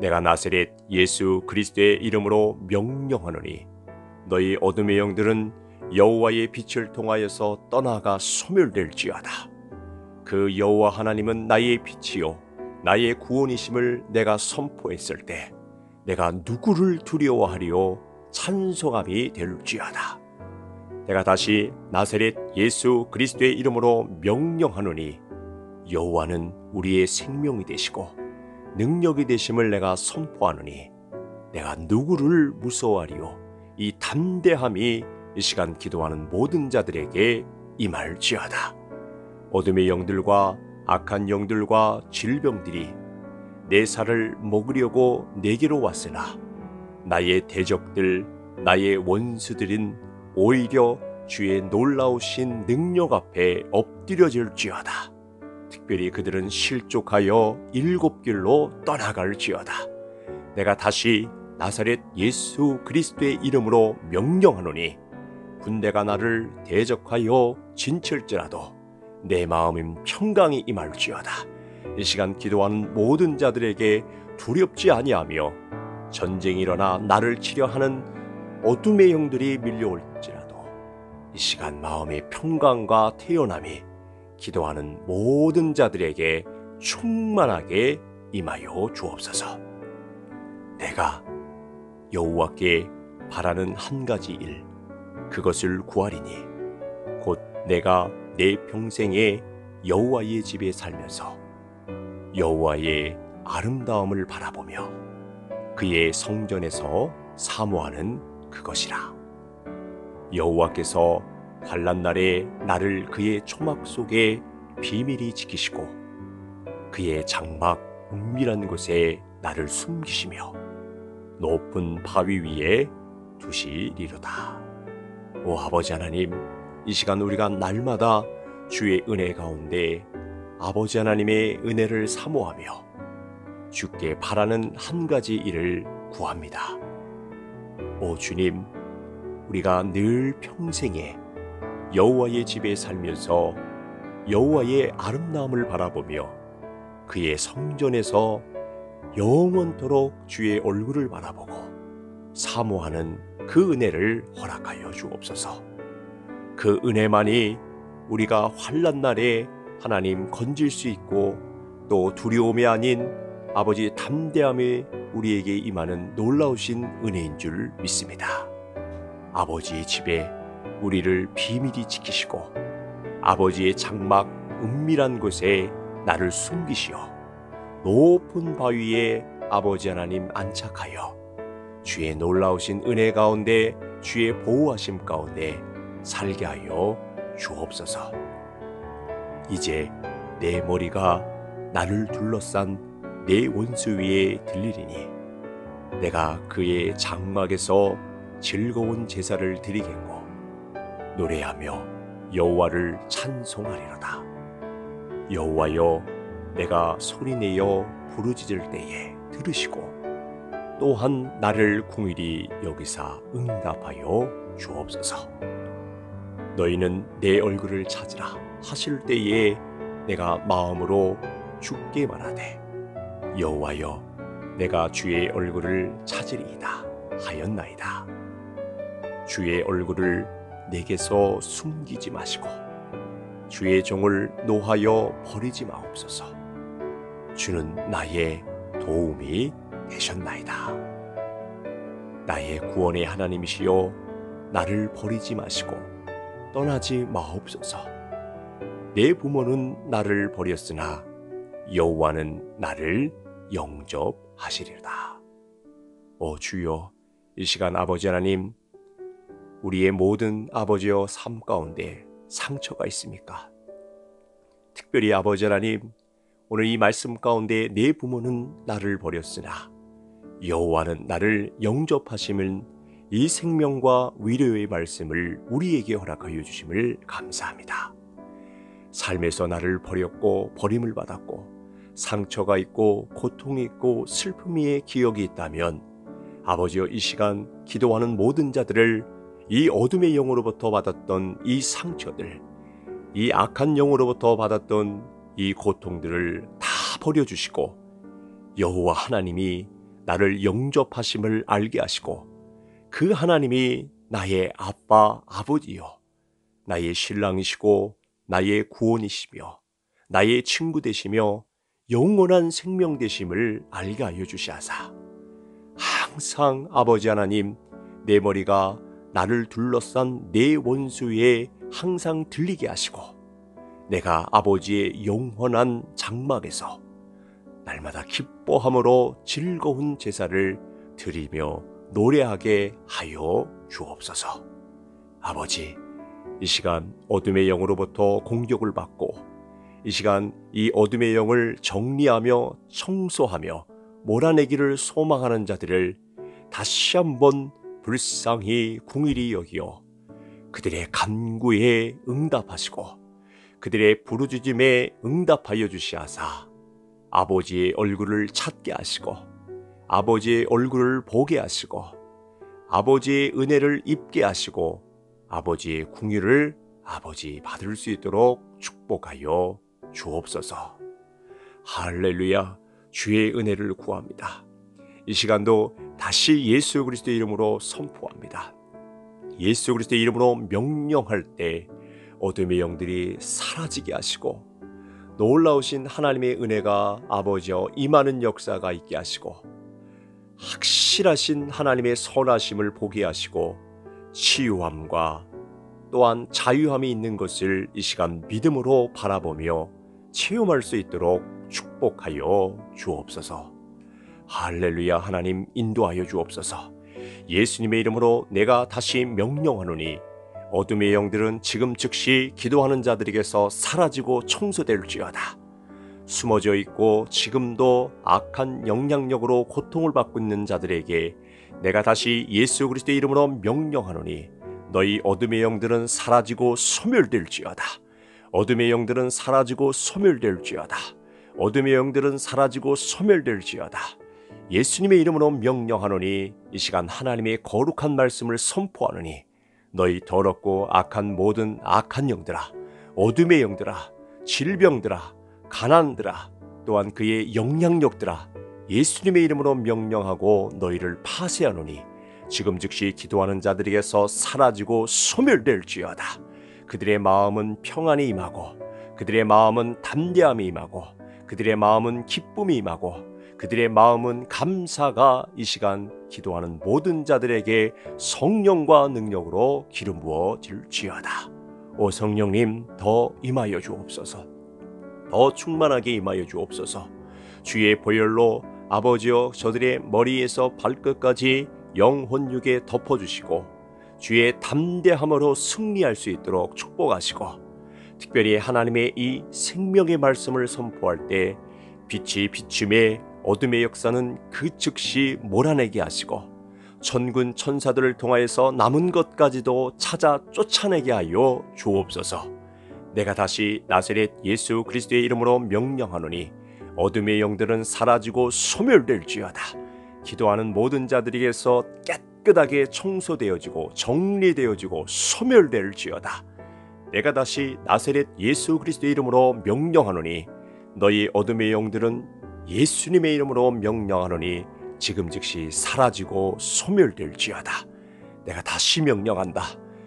내가 나사렛 예수 그리스도의 이름으로 명령하노니 너희 어둠의 영들은 여호와의 빛을 통하여서 떠나가 소멸될지어다. 그 여호와 하나님은 나의 빛이요 나의 구원이심을 내가 선포했을 때 내가 누구를 두려워하리요 찬송함이 될지어다. 내가 다시 나사렛 예수 그리스도의 이름으로 명령하노니 여호와는 우리의 생명이 되시고 능력이 되심을 내가 선포하노니 내가 누구를 무서워하리요 이 담대함이 이 시간 기도하는 모든 자들에게 임할지어다. 어둠의 영들과 악한 영들과 질병들이 내 살을 먹으려고 내게로 왔으나 나의 대적들 나의 원수들은 오히려 주의 놀라우신 능력 앞에 엎드려질지어다. 특별히 그들은 실족하여 일곱 길로 떠나갈지어다. 내가 다시 나사렛 예수 그리스도의 이름으로 명령하노니 군대가 나를 대적하여 진칠지라도 내 마음은 평강이 임할지어다. 이 시간 기도하는 모든 자들에게 두렵지 아니하며 전쟁이 일어나 나를 치려하는 어둠의 영들이 밀려올지라도 이 시간 마음의 평강과 태연함이 기도하는 모든 자들에게 충만하게 임하여 주옵소서. 내가 여호와께 바라는 한 가지 일 그것을 구하리니 곧 내가 내 평생에 여호와의 집에 살면서 여호와의 아름다움을 바라보며 그의 성전에서 사모하는 그것이라. 여호와께서 환난 날에 나를 그의 초막 속에 비밀히 지키시고 그의 장막 은밀한 곳에 나를 숨기시며 높은 바위 위에 두시리로다. 오 아버지 하나님, 이 시간 우리가 날마다 주의 은혜 가운데 아버지 하나님의 은혜를 사모하며 주께 바라는 한 가지 일을 구합니다. 오 주님, 우리가 늘 평생에 여호와의 집에 살면서 여호와의 아름다움을 바라보며 그의 성전에서 영원토록 주의 얼굴을 바라보고 사모하는 그 은혜를 허락하여 주옵소서. 그 은혜만이 우리가 환난 날에 하나님 건질 수 있고 또 두려움이 아닌 아버지 담대함이 우리에게 임하는 놀라우신 은혜인 줄 믿습니다. 아버지의 집에 우리를 비밀히 지키시고 아버지의 장막 은밀한 곳에 나를 숨기시어 높은 바위에 아버지 하나님 안착하여 주의 놀라우신 은혜 가운데 주의 보호하심 가운데 살게 하여 주옵소서. 이제 내 머리가 나를 둘러싼 내 원수 위에 들리리니 내가 그의 장막에서 즐거운 제사를 드리겠고 노래하며 여호와를 찬송하리로다. 여호와여, 내가 소리내어 부르짖을 때에 들으시고 또한 나를 궁일이 여기사 응답하여 주옵소서. 너희는 내 얼굴을 찾으라 하실 때에 내가 마음으로 주께 말하되 여호와여, 내가 주의 얼굴을 찾으리이다 하였나이다. 주의 얼굴을 내게서 숨기지 마시고 주의 종을 노하여 버리지 마옵소서. 주는 나의 도움이 되셨나이다. 나의 구원의 하나님이시여, 나를 버리지 마시고 떠나지 마옵소서. 내 부모는 나를 버렸으나 여호와는 나를 영접하시리라. 오 주여, 이 시간 아버지 하나님, 우리의 모든 아버지여 삶 가운데 상처가 있습니까? 특별히 아버지 하나님, 오늘 이 말씀 가운데 내 부모는 나를 버렸으나 여호와는 나를 영접하심은 이 생명과 위로의 말씀을 우리에게 허락하여 주심을 감사합니다. 삶에서 나를 버렸고 버림을 받았고 상처가 있고 고통이 있고 슬픔의 기억이 있다면 아버지여, 이 시간 기도하는 모든 자들을 이 어둠의 영으로부터 받았던 이 상처들, 이 악한 영으로부터 받았던 이 고통들을 다 버려주시고 여호와 하나님이 나를 영접하심을 알게 하시고 그 하나님이 나의 아빠, 아버지요, 나의 신랑이시고 나의 구원이시며 나의 친구 되시며 영원한 생명 되심을 알게 하여 주시하사 항상 아버지 하나님, 내 머리가 나를 둘러싼 내 원수에 항상 들리게 하시고 내가 아버지의 영원한 장막에서 날마다 기뻐함으로 즐거운 제사를 드리며 노래하게 하여 주옵소서. 아버지, 이 시간 어둠의 영으로부터 공격을 받고 이 시간 이 어둠의 영을 정리하며 청소하며 몰아내기를 소망하는 자들을 다시 한번 불쌍히 궁일이 여기어 그들의 간구에 응답하시고 그들의 부르짖음에 응답하여 주시하사 아버지의 얼굴을 찾게 하시고 아버지의 얼굴을 보게 하시고 아버지의 은혜를 입게 하시고 아버지의 궁일을 아버지 받을 수 있도록 축복하여 주옵소서. 할렐루야. 주의 은혜를 구합니다. 이 시간도 다시 예수 그리스도의 이름으로 선포합니다. 예수 그리스도의 이름으로 명령할 때 어둠의 영들이 사라지게 하시고 놀라우신 하나님의 은혜가 아버지여 임하는 역사가 있게 하시고 확실하신 하나님의 선하심을 보게 하시고 치유함과 또한 자유함이 있는 것을 이 시간 믿음으로 바라보며 체험할 수 있도록 축복하여 주옵소서. 할렐루야. 하나님, 인도하여 주옵소서. 예수님의 이름으로 내가 다시 명령하노니 어둠의 영들은 지금 즉시 기도하는 자들에게서 사라지고 청소될지어다. 숨어져 있고 지금도 악한 영향력으로 고통을 받고 있는 자들에게 내가 다시 예수 그리스도의 이름으로 명령하노니 너희 어둠의 영들은 사라지고 소멸될지어다. 어둠의 영들은 사라지고 소멸될지어다. 어둠의 영들은 사라지고 소멸될지어다. 예수님의 이름으로 명령하노니 이 시간 하나님의 거룩한 말씀을 선포하노니 너희 더럽고 악한 모든 악한 영들아, 어둠의 영들아, 질병들아, 가난들아, 또한 그의 영향력들아, 예수님의 이름으로 명령하고 너희를 파쇄하노니 지금 즉시 기도하는 자들에게서 사라지고 소멸될지어다. 그들의 마음은 평안이 임하고 그들의 마음은 담대함이 임하고 그들의 마음은 기쁨이 임하고 그들의 마음은 감사가 이 시간 기도하는 모든 자들에게 성령과 능력으로 기름 부어질지어다. 오 성령님, 더 임하여 주옵소서. 더 충만하게 임하여 주옵소서. 주의 보혈로 아버지여 저들의 머리에서 발끝까지 영혼육에 덮어주시고 주의 담대함으로 승리할 수 있도록 축복하시고, 특별히 하나님의 이 생명의 말씀을 선포할 때 빛이 비침에 어둠의 역사는 그 즉시 몰아내게 하시고 천군 천사들을 통하여서 남은 것까지도 찾아 쫓아내게 하여 주옵소서. 내가 다시 나세렛 예수 그리스도의 이름으로 명령하노니 어둠의 영들은 사라지고 소멸될지어다. 기도하는 모든 자들에게서 깨끗하게 청소되어지고 정리되어지고 소멸될지어다. 내가 다시 나세렛 예수 그리스도의 이름으로 명령하노니 너희 어둠의 영들은 예수님의 이름으로 명령하노니 지금 즉시 사라지고 소멸될지어다. 내가 다시 명령한다.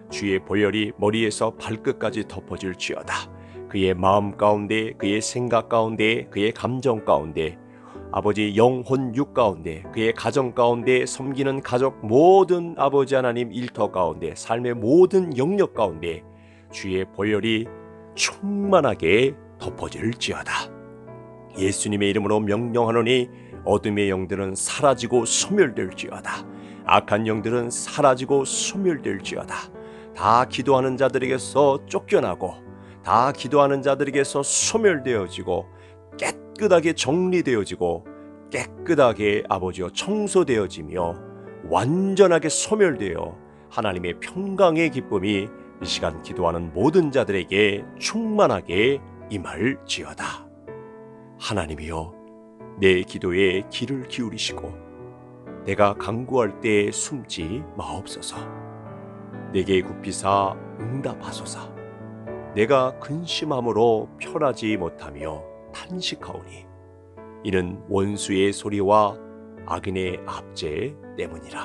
주의 보혈이 머리에서 발끝까지 덮어질지어다. 그의 마음 가운데, 그의 생각 가운데, 그의 감정 가운데, 아버지 영혼 육 가운데, 그의 가정 가운데, 섬기는 가족 모든 아버지 하나님 일터 가운데, 삶의 모든 영역 가운데 주의 보혈이 충만하게 덮어질지어다. 예수님의 이름으로 명령하노니 어둠의 영들은 사라지고 소멸될지어다. 악한 영들은 사라지고 소멸될지어다. 다 기도하는 자들에게서 쫓겨나고 다 기도하는 자들에게서 소멸되어지고 깨끗하게 정리되어지고 깨끗하게 아버지여 청소되어지며 완전하게 소멸되어 하나님의 평강의 기쁨이 이 시간 기도하는 모든 자들에게 충만하게 임할지어다. 하나님이여, 내 기도에 귀를 기울이시고 내가 간구할 때 숨지 마옵소서. 내게 굽히사 응답하소서. 내가 근심함으로 편하지 못하며 탄식하오니 이는 원수의 소리와 악인의 압제 때문이라.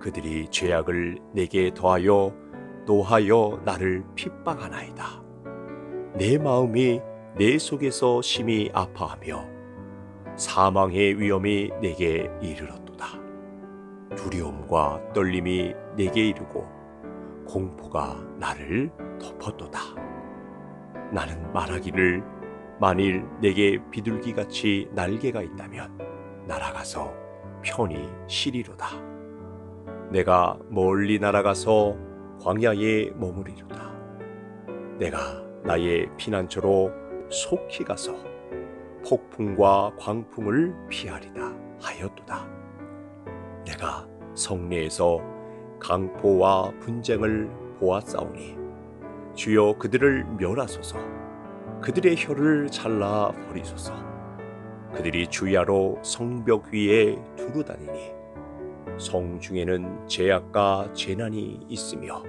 그들이 죄악을 내게 더하여 노하여 나를 핍박하나이다. 내 마음이 내 속에서 심히 아파하며 사망의 위험이 내게 이르렀도다. 두려움과 떨림이 내게 이르고 공포가 나를 덮었도다. 나는 말하기를 만일 내게 비둘기같이 날개가 있다면 날아가서 편히 쉬리로다. 내가 멀리 날아가서 광야에 머무리로다. 내가 나의 피난처로 속히 가서 폭풍과 광풍을 피하리다 하였도다. 내가 성내에서 강포와 분쟁을 보았사오니 주여 그들을 멸하소서. 그들의 혀를 잘라 버리소서. 그들이 주야로 성벽 위에 두루 다니니 성 중에는 제약과 재난이 있으며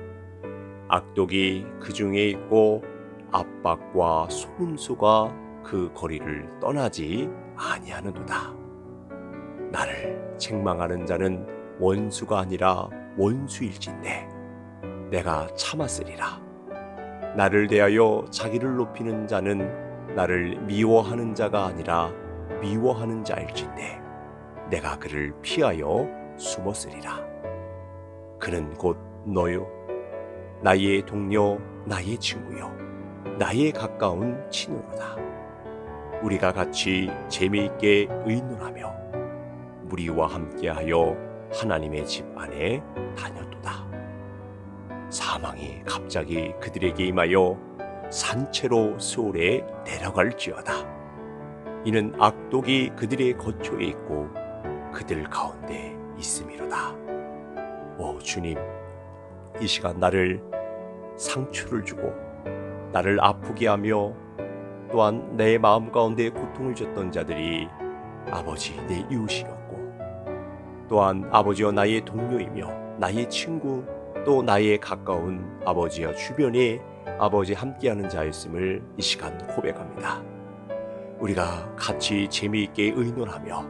악독이 그 중에 있고 압박과 소음소가 그 거리를 떠나지 아니하는도다. 나를 책망하는 자는 원수가 아니라 원수일진데 내가 참았으리라. 나를 대하여 자기를 높이는 자는 나를 미워하는 자가 아니라 미워하는 자일진데 내가 그를 피하여 숨었으리라. 그는 곧 너요, 나의 동료, 나의 친구요, 나의 가까운 친으로다. 우리가 같이 재미있게 의논하며 무리와 함께하여 하나님의 집 안에 다녔도다. 사망이 갑자기 그들에게 임하여 산채로 스올에 내려갈지어다. 이는 악독이 그들의 거초에 있고 그들 가운데 있음이로다. 오 주님, 이 시간 나를 상처를 주고 나를 아프게 하며 또한 내 마음 가운데 고통을 줬던 자들이 아버지 내 이웃이었고 또한 아버지여 나의 동료이며 나의 친구 또 나의 가까운 아버지여 주변에 아버지 함께하는 자였음을 이 시간 고백합니다. 우리가 같이 재미있게 의논하며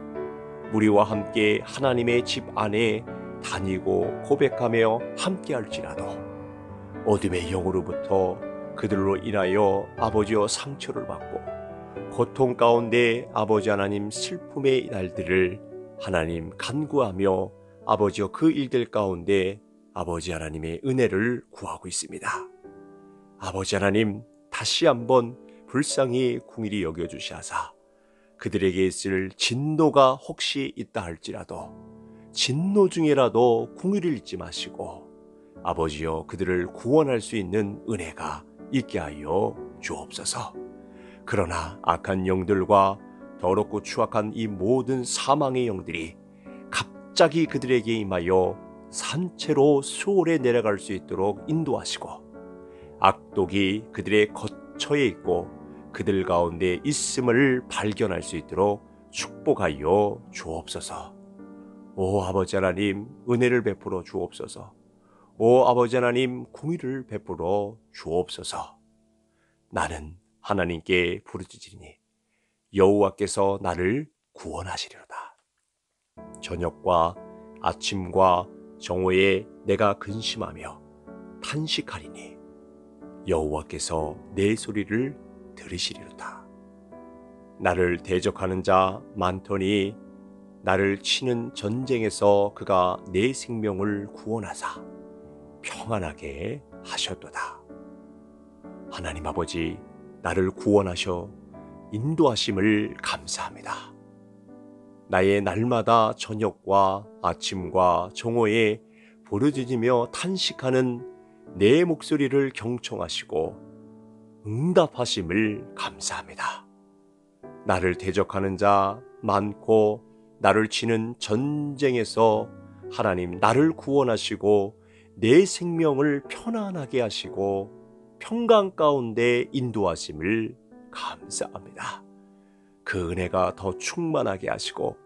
우리와 함께 하나님의 집 안에 다니고 고백하며 함께할지라도 어둠의 영으로부터 그들로 인하여 아버지여 상처를 받고 고통 가운데 아버지 하나님 슬픔의 날들을 하나님 간구하며 아버지여 그 일들 가운데 아버지 하나님의 은혜를 구하고 있습니다. 아버지 하나님 다시 한번 불쌍히 궁일이 여겨주시하사 그들에게 있을 진노가 혹시 있다 할지라도 진노 중에라도 궁휼을 잊지 마시고 아버지여 그들을 구원할 수 있는 은혜가 있게 하여 주옵소서. 그러나 악한 영들과 더럽고 추악한 이 모든 사망의 영들이 갑자기 그들에게 임하여 산채로 수월에 내려갈 수 있도록 인도하시고 악독이 그들의 거처에 있고 그들 가운데 있음을 발견할 수 있도록 축복하여 주옵소서. 오 아버지 하나님 은혜를 베풀어 주옵소서. 오 아버지 하나님 공의를 베풀어 주옵소서. 나는 하나님께 부르짖으니 여호와께서 나를 구원하시리로다. 저녁과 아침과 정오에 내가 근심하며 탄식하리니 여호와께서 내 소리를 들으시리로다. 나를 대적하는 자 많더니 나를 치는 전쟁에서 그가 내 생명을 구원하사 평안하게 하셨도다. 하나님 아버지 나를 구원하셔 인도하심을 감사합니다. 나의 날마다 저녁과 아침과 정오에 부르짖으며 탄식하는 내 목소리를 경청하시고 응답하심을 감사합니다. 나를 대적하는 자 많고 나를 치는 전쟁에서 하나님 나를 구원하시고 내 생명을 편안하게 하시고 평강 가운데 인도하심을 감사합니다. 그 은혜가 더 충만하게 하시고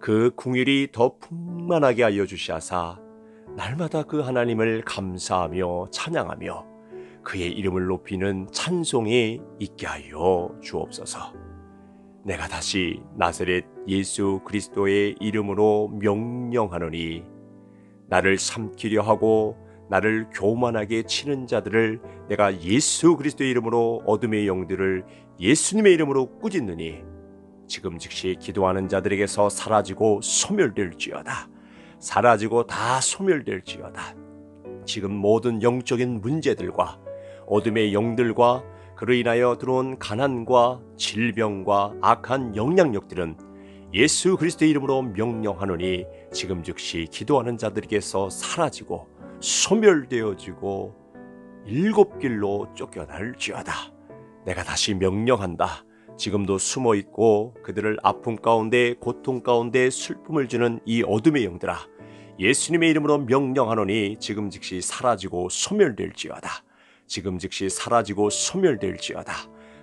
그 궁휼이 더 풍만하게 하여 주시하사 날마다 그 하나님을 감사하며 찬양하며 그의 이름을 높이는 찬송이 있게 하여 주옵소서. 내가 다시 나사렛 예수 그리스도의 이름으로 명령하노니 나를 삼키려 하고 나를 교만하게 치는 자들을 내가 예수 그리스도의 이름으로 어둠의 영들을 예수님의 이름으로 꾸짖느니 지금 즉시 기도하는 자들에게서 사라지고 소멸될지어다. 사라지고 다 소멸될지어다. 지금 모든 영적인 문제들과 어둠의 영들과 그로 인하여 들어온 가난과 질병과 악한 영향력들은 예수 그리스도의 이름으로 명령하노니 지금 즉시 기도하는 자들에게서 사라지고 소멸되어지고 일곱 길로 쫓겨날지어다. 내가 다시 명령한다. 지금도 숨어있고 그들을 아픔 가운데 고통 가운데 슬픔을 주는 이 어둠의 영들아 예수님의 이름으로 명령하노니 지금 즉시 사라지고 소멸될지어다. 지금 즉시 사라지고 소멸될지어다.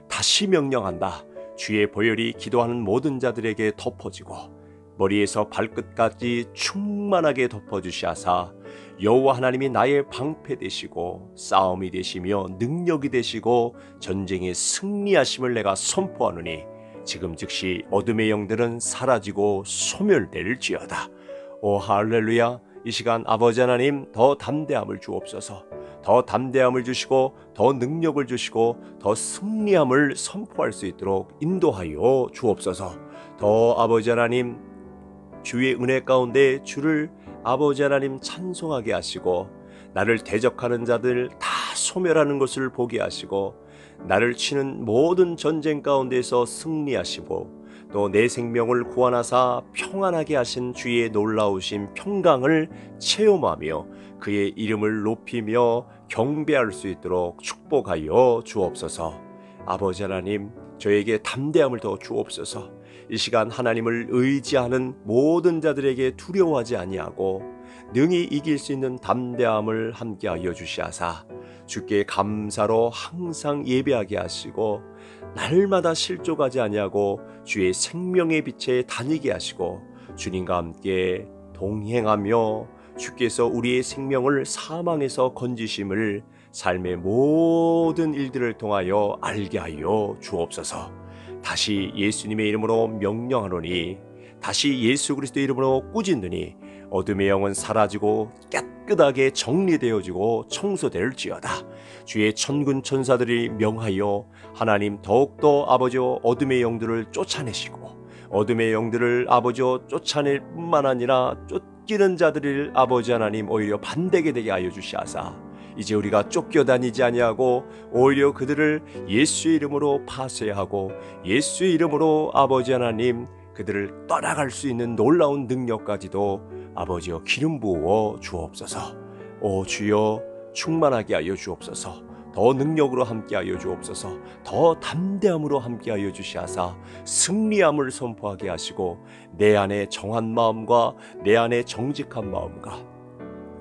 다시 명령한다. 주의 보혈이 기도하는 모든 자들에게 덮어지고 머리에서 발끝까지 충만하게 덮어주시하사 여호와 하나님이 나의 방패 되시고 싸움이 되시며 능력이 되시고 전쟁에 승리하심을 내가 선포하노니 지금 즉시 어둠의 영들은 사라지고 소멸될지어다. 오 할렐루야. 이 시간 아버지 하나님 더 담대함을 주옵소서. 더 담대함을 주시고 더 능력을 주시고 더 승리함을 선포할 수 있도록 인도하여 주옵소서. 더 아버지 하나님 주의 은혜 가운데 주를 아버지 하나님 찬송하게 하시고 나를 대적하는 자들 다 소멸하는 것을 보게 하시고 나를 치는 모든 전쟁 가운데서 승리하시고 또 내 생명을 구원하사 평안하게 하신 주의 놀라우신 평강을 체험하며 그의 이름을 높이며 경배할 수 있도록 축복하여 주옵소서. 아버지 하나님 저에게 담대함을 더 주옵소서. 이 시간 하나님을 의지하는 모든 자들에게 두려워하지 아니하고 능히 이길 수 있는 담대함을 함께하여 주시하사 주께 감사로 항상 예배하게 하시고 날마다 실족하지 아니하고 주의 생명의 빛에 다니게 하시고 주님과 함께 동행하며 주께서 우리의 생명을 사망에서 건지심을 삶의 모든 일들을 통하여 알게 하여 주옵소서. 다시 예수님의 이름으로 명령하노니, 다시 예수 그리스도의 이름으로 꾸짖느니 어둠의 영은 사라지고 깨끗하게 정리되어지고 청소될지어다. 주의 천군 천사들이 명하여 하나님 더욱더 아버지여 어둠의 영들을 쫓아내시고, 어둠의 영들을 아버지여 쫓아낼 뿐만 아니라 쫓기는 자들을 아버지 하나님 오히려 반대게 되게 하여 주시하사, 이제 우리가 쫓겨다니지 아니하고 오히려 그들을 예수의 이름으로 파쇄하고 예수의 이름으로 아버지 하나님 그들을 떠나갈 수 있는 놀라운 능력까지도 아버지여 기름 부어 주옵소서. 오 주여 충만하게 하여 주옵소서. 더 능력으로 함께하여 주옵소서. 더 담대함으로 함께하여 주시하사 승리함을 선포하게 하시고, 내 안에 정한 마음과 내 안에 정직한 마음과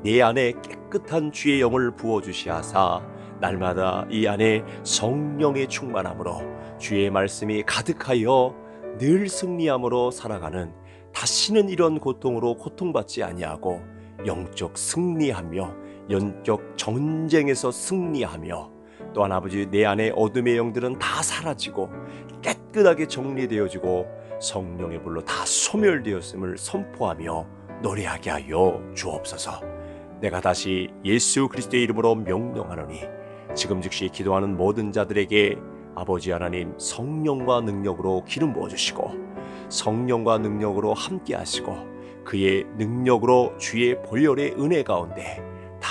내 안에 깨끗한 주의 영을 부어주시하사 날마다 이 안에 성령의 충만함으로 주의 말씀이 가득하여 늘 승리함으로 살아가는, 다시는 이런 고통으로 고통받지 아니하고 영적 승리하며 영적 전쟁에서 승리하며, 또한 아버지 내 안에 어둠의 영들은 다 사라지고 깨끗하게 정리되어지고 성령의 불로 다 소멸되었음을 선포하며 노래하게 하여 주옵소서. 내가 다시 예수 그리스도의 이름으로 명령하노니 지금 즉시 기도하는 모든 자들에게 아버지 하나님 성령과 능력으로 기름 부어주시고, 성령과 능력으로 함께 하시고, 그의 능력으로 주의 보혈의 은혜 가운데 다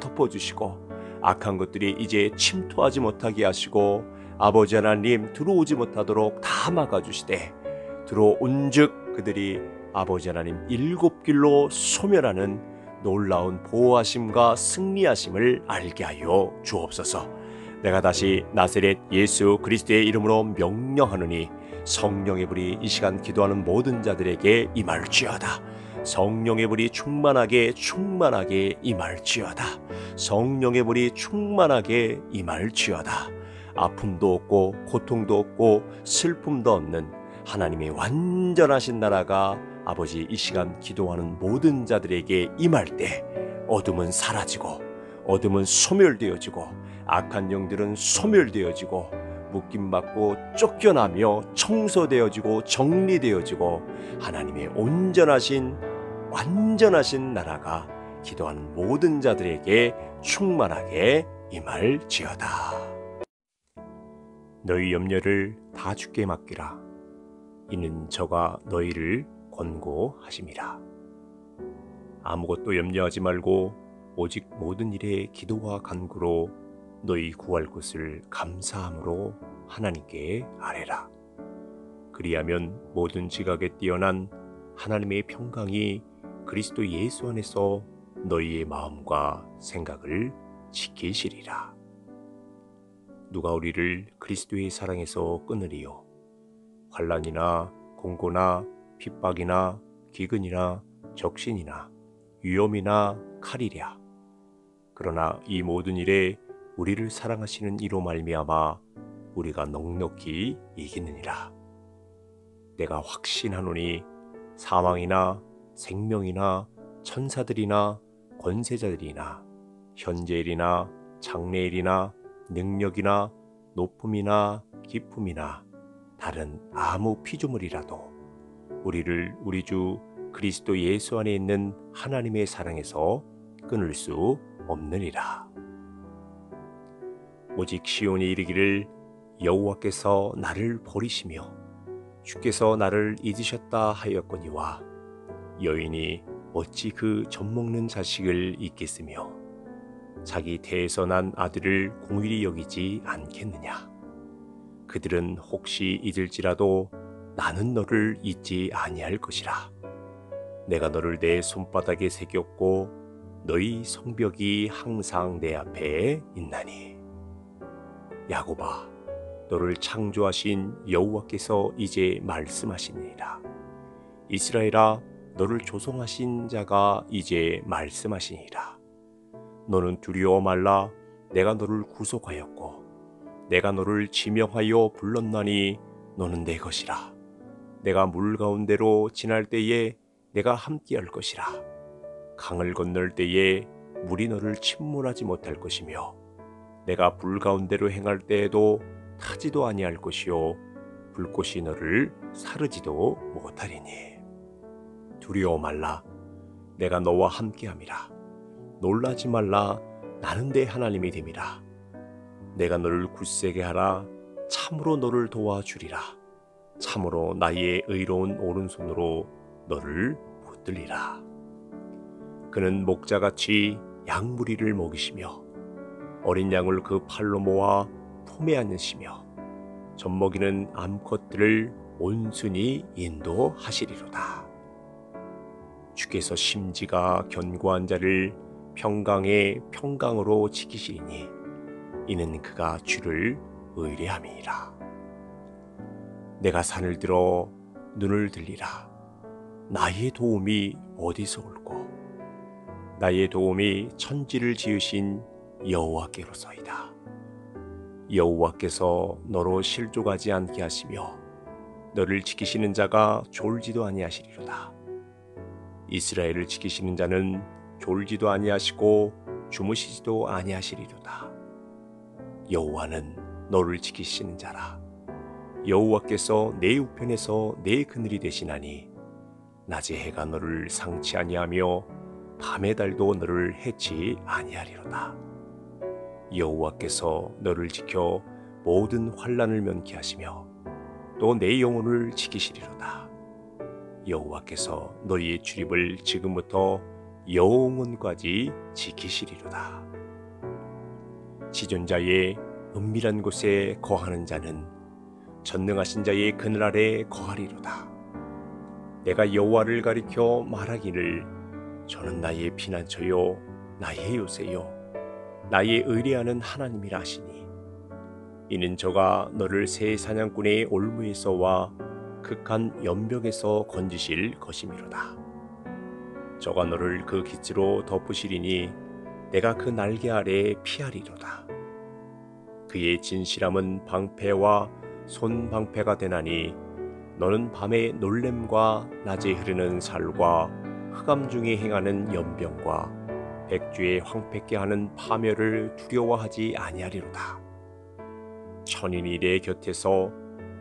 덮어주시고, 악한 것들이 이제 침투하지 못하게 하시고 아버지 하나님 들어오지 못하도록 다 막아주시되, 들어온 즉 그들이 아버지 하나님 일곱 길로 소멸하는 놀라운 보호하심과 승리하심을 알게 하여 주옵소서. 내가 다시 나세렛 예수 그리스도의 이름으로 명령하느니 성령의 불이 이 시간 기도하는 모든 자들에게 임할지어다. 성령의 불이 충만하게 충만하게 임할지어다. 성령의 불이 충만하게 임할지어다. 아픔도 없고 고통도 없고 슬픔도 없는 하나님의 완전하신 나라가 아버지 이 시간 기도하는 모든 자들에게 임할 때 어둠은 사라지고 어둠은 소멸되어지고 악한 영들은 소멸되어지고 묶임받고 쫓겨나며 청소되어지고 정리되어지고 하나님의 온전하신 완전하신 나라가 기도하는 모든 자들에게 충만하게 임할지어다. 너희 염려를 다 주께 맡기라. 이는 저가 너희를 권고하심이라. 아무것도 염려하지 말고 오직 모든 일에 기도와 간구로 너희 구할 것을 감사함으로 하나님께 아뢰라. 그리하면 모든 지각에 뛰어난 하나님의 평강이 그리스도 예수 안에서 너희의 마음과 생각을 지키시리라. 누가 우리를 그리스도의 사랑에서 끊으리요? 환난이나 공고나 핍박이나 기근이나 적신이나 위험이나 칼이랴. 그러나 이 모든 일에 우리를 사랑하시는 이로 말미암아 우리가 넉넉히 이기느니라. 내가 확신하노니 사망이나 생명이나 천사들이나 권세자들이나 현재일이나 장래일이나 능력이나 높음이나 깊음이나 다른 아무 피조물이라도 우리를 우리 주 그리스도 예수 안에 있는 하나님의 사랑에서 끊을 수 없느니라. 오직 시온이 이르기를 여호와께서 나를 버리시며 주께서 나를 잊으셨다 하였거니와, 여인이 어찌 그 젖먹는 자식을 잊겠으며 자기 태에서 난 아들을 공일히 여기지 않겠느냐. 그들은 혹시 잊을지라도 나는 너를 잊지 아니할 것이라. 내가 너를 내 손바닥에 새겼고 너희 성벽이 항상 내 앞에 있나니. 야곱아, 너를 창조하신 여호와께서 이제 말씀하시니라. 이스라엘아, 너를 조성하신 자가 이제 말씀하시니라. 너는 두려워 말라. 내가 너를 구속하였고 내가 너를 지명하여 불렀나니 너는 내 것이라. 내가 물 가운데로 지날 때에 내가 함께할 것이라. 강을 건널 때에 물이 너를 침몰하지 못할 것이며 내가 불 가운데로 행할 때에도 타지도 아니할 것이요 불꽃이 너를 사르지도 못하리니 두려워 말라 내가 너와 함께함이라 놀라지 말라 나는 내 하나님이 됨이라 내가 너를 굳세게 하라 참으로 너를 도와주리라 참으로 나의 의로운 오른손으로 너를 붙들리라 그는 목자같이 양무리를 먹이시며 어린 양을 그 팔로 모아 품에 안으시며 젖먹이는 암컷들을 온순히 인도하시리로다. 주께서 심지가 견고한 자를 평강의 평강으로 지키시리니 이는 그가 주를 의뢰함이니라. 내가 산을 들어 눈을 들리라. 나의 도움이 어디서 올꼬? 나의 도움이 천지를 지으신 여호와께로서이다. 여호와께서 너로 실족하지 않게 하시며 너를 지키시는 자가 졸지도 아니하시리로다. 이스라엘을 지키시는 자는 졸지도 아니하시고 주무시지도 아니하시리로다. 여호와는 너를 지키시는 자라. 여호와께서 내 우편에서 내 그늘이 되시나니 낮에 해가 너를 상치 아니하며 밤의 달도 너를 해치 아니하리로다. 여호와께서 너를 지켜 모든 환난을 면케 하시며 또 내 영혼을 지키시리로다. 여호와께서 너희의 출입을 지금부터 영원까지 지키시리로다. 지존자의 은밀한 곳에 거하는 자는 전능하신 자의 그늘 아래 거하리로다. 내가 여호와를 가리켜 말하기를 저는 나의 피난처요 나의 요새요 나의 의뢰하는 하나님이라 하시니 이는 저가 너를 새 사냥꾼의 올무에서와 극한 연병에서 건지실 것이미로다. 저가 너를 그 깃지로 덮으시리니 내가 그 날개 아래 피하리로다. 그의 진실함은 방패와 손방패가 되나니 너는 밤의 놀램과 낮에 흐르는 살과 흑암 중에 행하는 연병과 백주에 황폐케 하는 파멸을 두려워하지 아니하리로다. 천인이 내 곁에서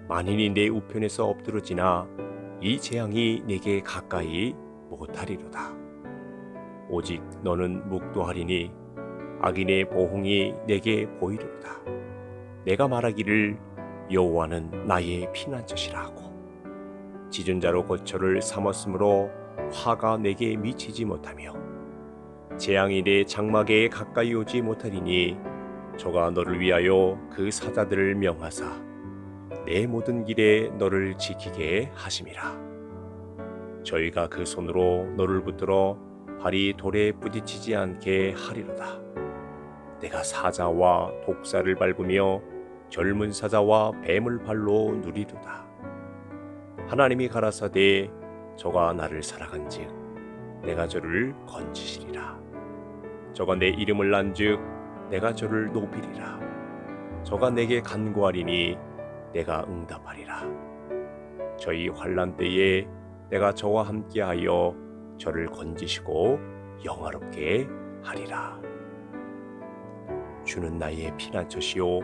만인이 내 우편에서 엎드러지나 이 재앙이 내게 가까이 못하리로다. 오직 너는 묵도하리니 악인의 보홍이 내게 보이리로다. 내가 말하기를 여호와는 나의 피난처시라 하고 지존자로 거처를 삼았으므로 화가 내게 미치지 못하며 재앙이 내 장막에 가까이 오지 못하리니 저가 너를 위하여 그 사자들을 명하사 내 모든 길에 너를 지키게 하심이라. 저희가 그 손으로 너를 붙들어 발이 돌에 부딪히지 않게 하리로다. 내가 사자와 독사를 밟으며 젊은 사자와 뱀을 발로 누리로다. 하나님이 가라사대 저가 나를 사랑한즉 내가 저를 건지시리라. 저가 내 이름을 안즉 내가 저를 높이리라. 저가 내게 간구하리니 내가 응답하리라. 저희 환난 때에 내가 저와 함께하여 저를 건지시고 영화롭게 하리라. 주는 나의 피난처시오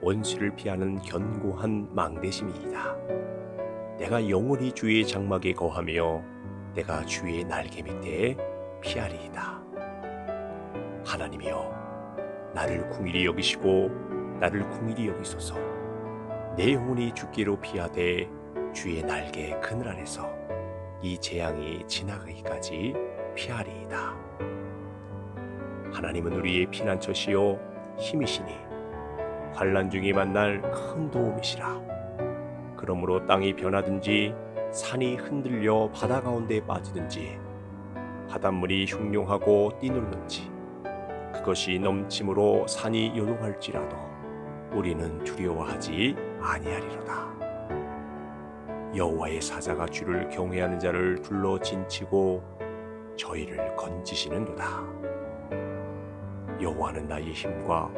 원수를 피하는 견고한 망대심이이다. 내가 영원히 주의 장막에 거하며 내가 주의 날개 밑에 피하리이다. 하나님이여 나를 궁일이 여기시고 나를 궁일이 여기소서. 내 영혼이 주께로 피하되 주의 날개 그늘 안에서 이 재앙이 지나가기까지 피하리이다. 하나님은 우리의 피난처시요 힘이시니 환난 중에 만날 큰 도움이시라. 그러므로 땅이 변하든지 산이 흔들려 바다 가운데 빠지든지 바닷물이 흉룡하고 뛰놀든지 그것이 넘침으로 산이 요동할지라도 우리는 두려워하지 아니하리로다. 여호와의 사자가 주를 경외하는 자를 둘러 진치고 저희를 건지시는도다. 여호와는 나의 힘과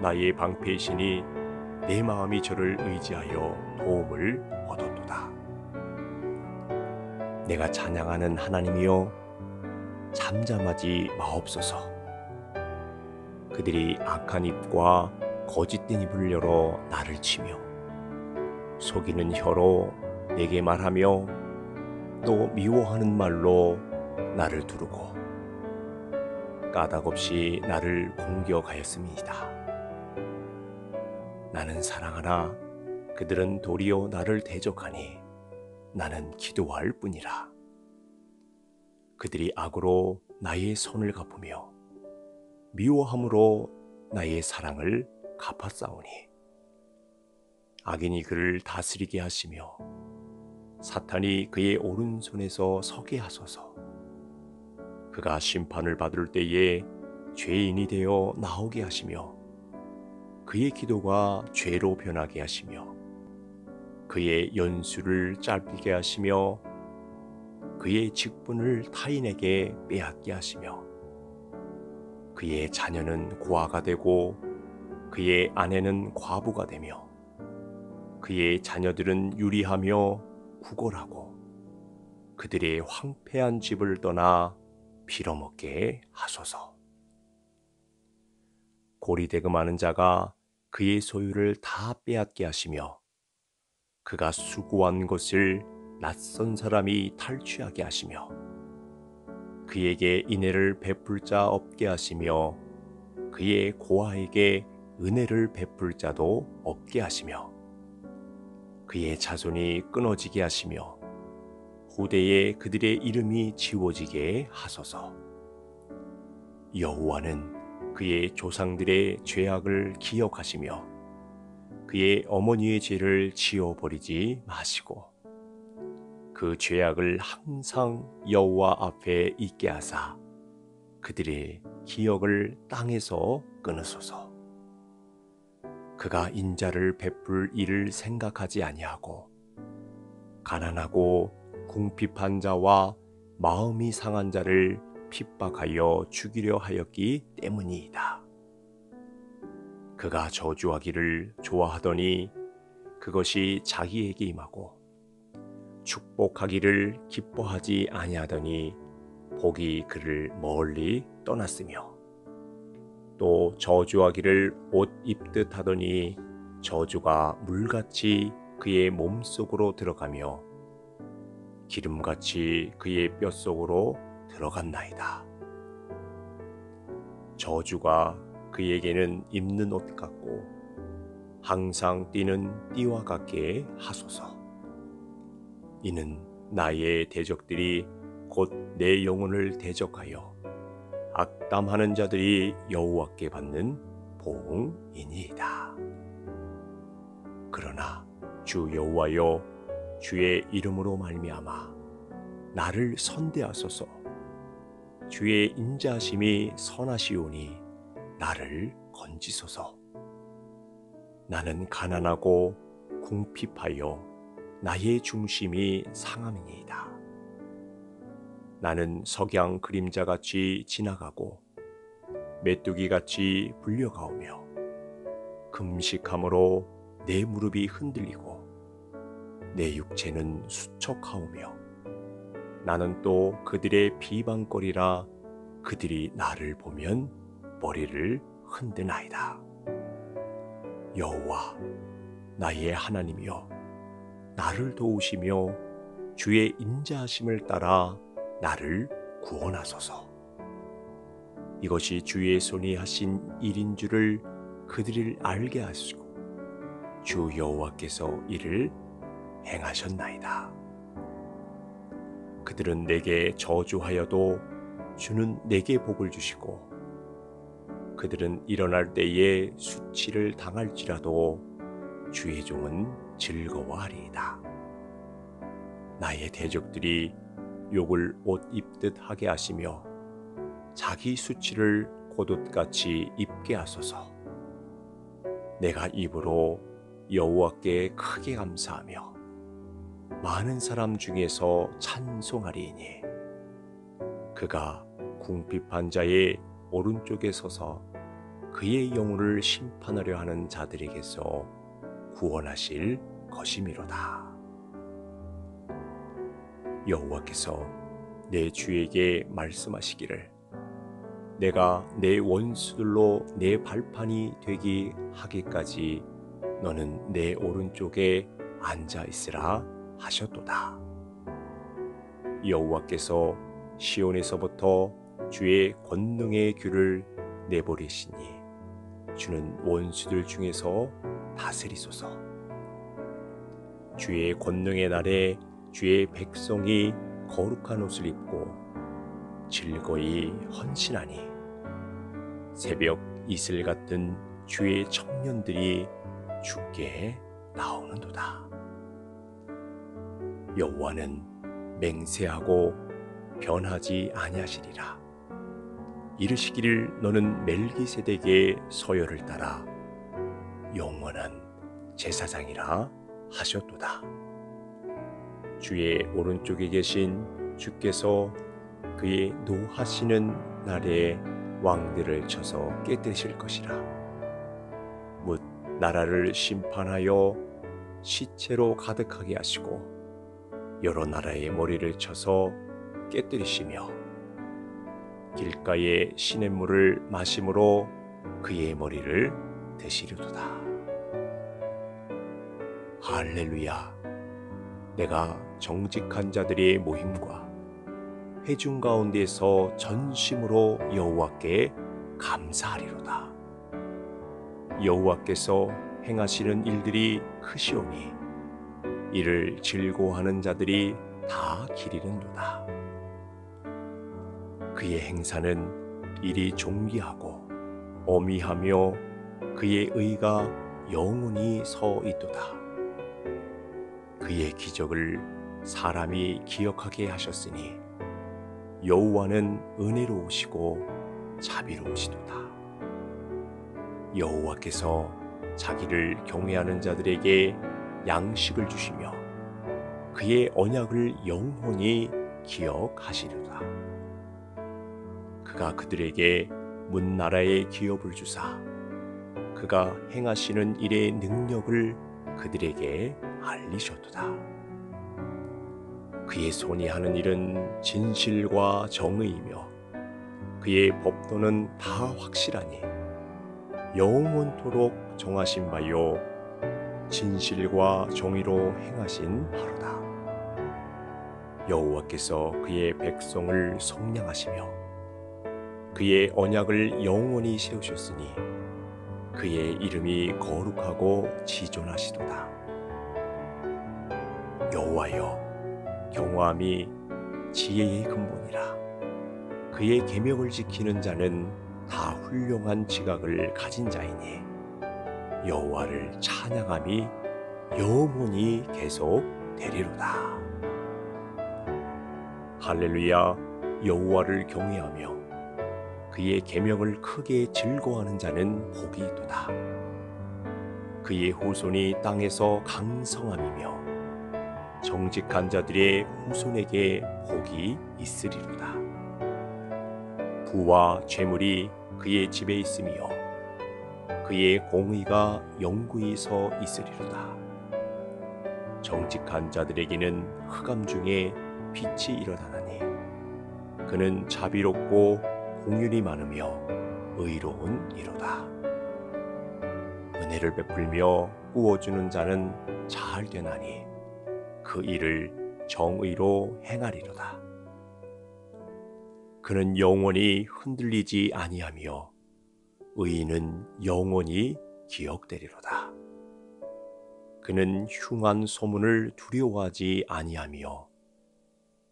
나의 방패이시니 내 마음이 저를 의지하여 도움을 얻었도다. 내가 찬양하는 하나님이여 잠잠하지 마옵소서. 그들이 악한 입과 거짓된 입을 열어 나를 치며 속이는 혀로 내게 말하며 또 미워하는 말로 나를 두르고 까닭없이 나를 공격하였습니다. 나는 사랑하나 그들은 도리어 나를 대적하니 나는 기도할 뿐이라. 그들이 악으로 나의 손을 갚으며 미워함으로 나의 사랑을 갚았사오니 악인이 그를 다스리게 하시며 사탄이 그의 오른손에서 서게 하소서. 그가 심판을 받을 때에 죄인이 되어 나오게 하시며 그의 기도가 죄로 변하게 하시며 그의 연수를 짧게 하시며 그의 직분을 타인에게 빼앗게 하시며 그의 자녀는 고아가 되고 그의 아내는 과부가 되며 그의 자녀들은 유리하며 구걸하고 그들의 황폐한 집을 떠나 빌어먹게 하소서. 고리대금 하는 자가 그의 소유를 다 빼앗게 하시며 그가 수고한 것을 낯선 사람이 탈취하게 하시며 그에게 인애를 베풀 자 없게 하시며 그의 고아에게 은혜를 베풀 자도 없게 하시며 그의 자손이 끊어지게 하시며 후대에 그들의 이름이 지워지게 하소서. 여호와는 그의 조상들의 죄악을 기억하시며 그의 어머니의 죄를 지워버리지 마시고 그 죄악을 항상 여호와 앞에 있게 하사 그들의 기억을 땅에서 끊으소서. 그가 인자를 베풀 일을 생각하지 아니하고 가난하고 궁핍한 자와 마음이 상한 자를 핍박하여 죽이려 하였기 때문이다. 그가 저주하기를 좋아하더니 그것이 자기에게 임하고 축복하기를 기뻐하지 아니하더니 복이 그를 멀리 떠났으며 또 저주하기를 옷 입듯 하더니 저주가 물같이 그의 몸속으로 들어가며 기름같이 그의 뼛속으로 들어갔나이다. 저주가 그에게는 입는 옷 같고 항상 띠는 띠와 같게 하소서. 이는 나의 대적들이 곧 내 영혼을 대적하여 악담하는 자들이 여호와께 받는 보응이니이다. 그러나 주 여호와여, 주의 이름으로 말미암아 나를 선대하소서. 주의 인자하심이 선하시오니 나를 건지소서. 나는 가난하고 궁핍하여 나의 중심이 상함이니이다. 나는 석양 그림자같이 지나가고 메뚜기같이 불려가오며 금식함으로 내 무릎이 흔들리고 내 육체는 수척하오며 나는 또 그들의 비방거리라. 그들이 나를 보면 머리를 흔드나이다. 여호와 나의 하나님이여, 나를 도우시며 주의 인자하심을 따라 나를 구원하소서. 이것이 주의 손이 하신 일인 줄을 그들을 알게 하시고 주 여호와께서 이를 행하셨나이다. 그들은 내게 저주하여도 주는 내게 복을 주시고 그들은 일어날 때에 수치를 당할지라도 주의 종은 즐거워하리이다. 나의 대적들이 욕을 옷 입듯 하게 하시며 자기 수치를 겉옷같이 입게 하소서. 내가 입으로 여호와께 크게 감사하며 많은 사람 중에서 찬송하리이니 그가 궁핍한 자의 오른쪽에 서서 그의 영혼을 심판하려 하는 자들에게서 구원하실 것이미로다. 여호와께서 내 주에게 말씀하시기를 내가 내 원수들로 내 발판이 되기 하기까지 너는 내 오른쪽에 앉아 있으라 하셨도다. 여호와께서 시온에서부터 주의 권능의 규를 내버리시니 주는 원수들 중에서 다스리소서. 주의 권능의 날에 주의 백성이 거룩한 옷을 입고 즐거이 헌신하니 새벽 이슬 같은 주의 청년들이 주께 나오는도다. 여호와는 맹세하고 변하지 아니하시리라. 이르시기를 너는 멜기세덱의 서열을 따라 영원한 제사장이라 하셨도다. 주의 오른쪽에 계신 주께서 그의 노하시는 날에 왕들을 쳐서 깨뜨리실 것이라. 뭇 나라를 심판하여 시체로 가득하게 하시고 여러 나라의 머리를 쳐서 깨뜨리시며 길가에 시냇물을 마심으로 그의 머리를 드시려도다. 할렐루야. 내가 정직한 자들의 모임과 회중 가운데에서 전심으로 여호와께 감사하리로다. 여호와께서 행하시는 일들이 크시오니 이를 즐거워하는 자들이 다 기리는도다. 그의 행사는 일이 존귀하고 어미하며 그의 의가 영원히 서 있도다. 그의 기적을 사람이 기억하게 하셨으니 여호와는 은혜로우시고 자비로우시도다. 여호와께서 자기를 경외하는 자들에게 양식을 주시며 그의 언약을 영원히 기억하시리로다. 그가 그들에게 문나라의 기업을 주사 그가 행하시는 일의 능력을 그들에게 알리셨도다. 그의 손이 하는 일은 진실과 정의이며 그의 법도는 다 확실하니 영원토록 정하신 바요 진실과 정의로 행하신 바로다. 여호와께서 그의 백성을 속량하시며 그의 언약을 영원히 세우셨으니 그의 이름이 거룩하고 지존하시도다. 여호와여, 경호함이 지혜의 근본이라. 그의 계명을 지키는 자는 다 훌륭한 지각을 가진 자이니 여호와를 찬양함이 영원히 계속 되리로다. 할렐루야. 여호와를 경외하며 그의 계명을 크게 즐거워하는 자는 복이 있도다. 그의 후손이 땅에서 강성함이며 정직한 자들의 후손에게 복이 있으리로다. 부와 재물이 그의 집에 있으며 그의 공의가 영구히 서 있으리로다. 정직한 자들에게는 흑암 중에 빛이 일어나나니 그는 자비롭고 공휼이 많으며 의로운 이로다. 은혜를 베풀며 꾸어주는 자는 잘 되나니 그 일을 정의로 행하리로다. 그는 영원히 흔들리지 아니하며 의인은 영원히 기억되리로다. 그는 흉한 소문을 두려워하지 아니하며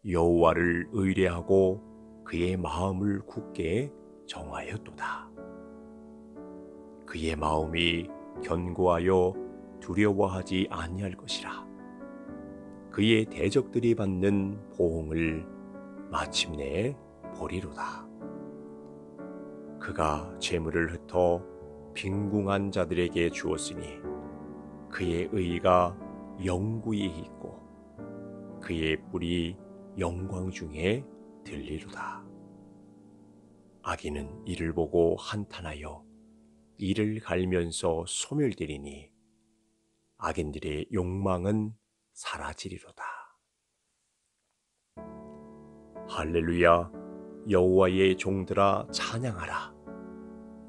여호와를 의뢰하고 그의 마음을 굳게 정하였도다. 그의 마음이 견고하여 두려워하지 아니할 것이라. 그의 대적들이 받는 보응을 마침내 보리로다. 그가 재물을 흩어 빈궁한 자들에게 주었으니 그의 의의가 영구히 있고 그의 뿔이 영광 중에 들리로다. 악인은 이를 보고 한탄하여 이를 갈면서 소멸되리니 악인들의 욕망은 사라지리로다. 할렐루야. 여호와의 종들아 찬양하라.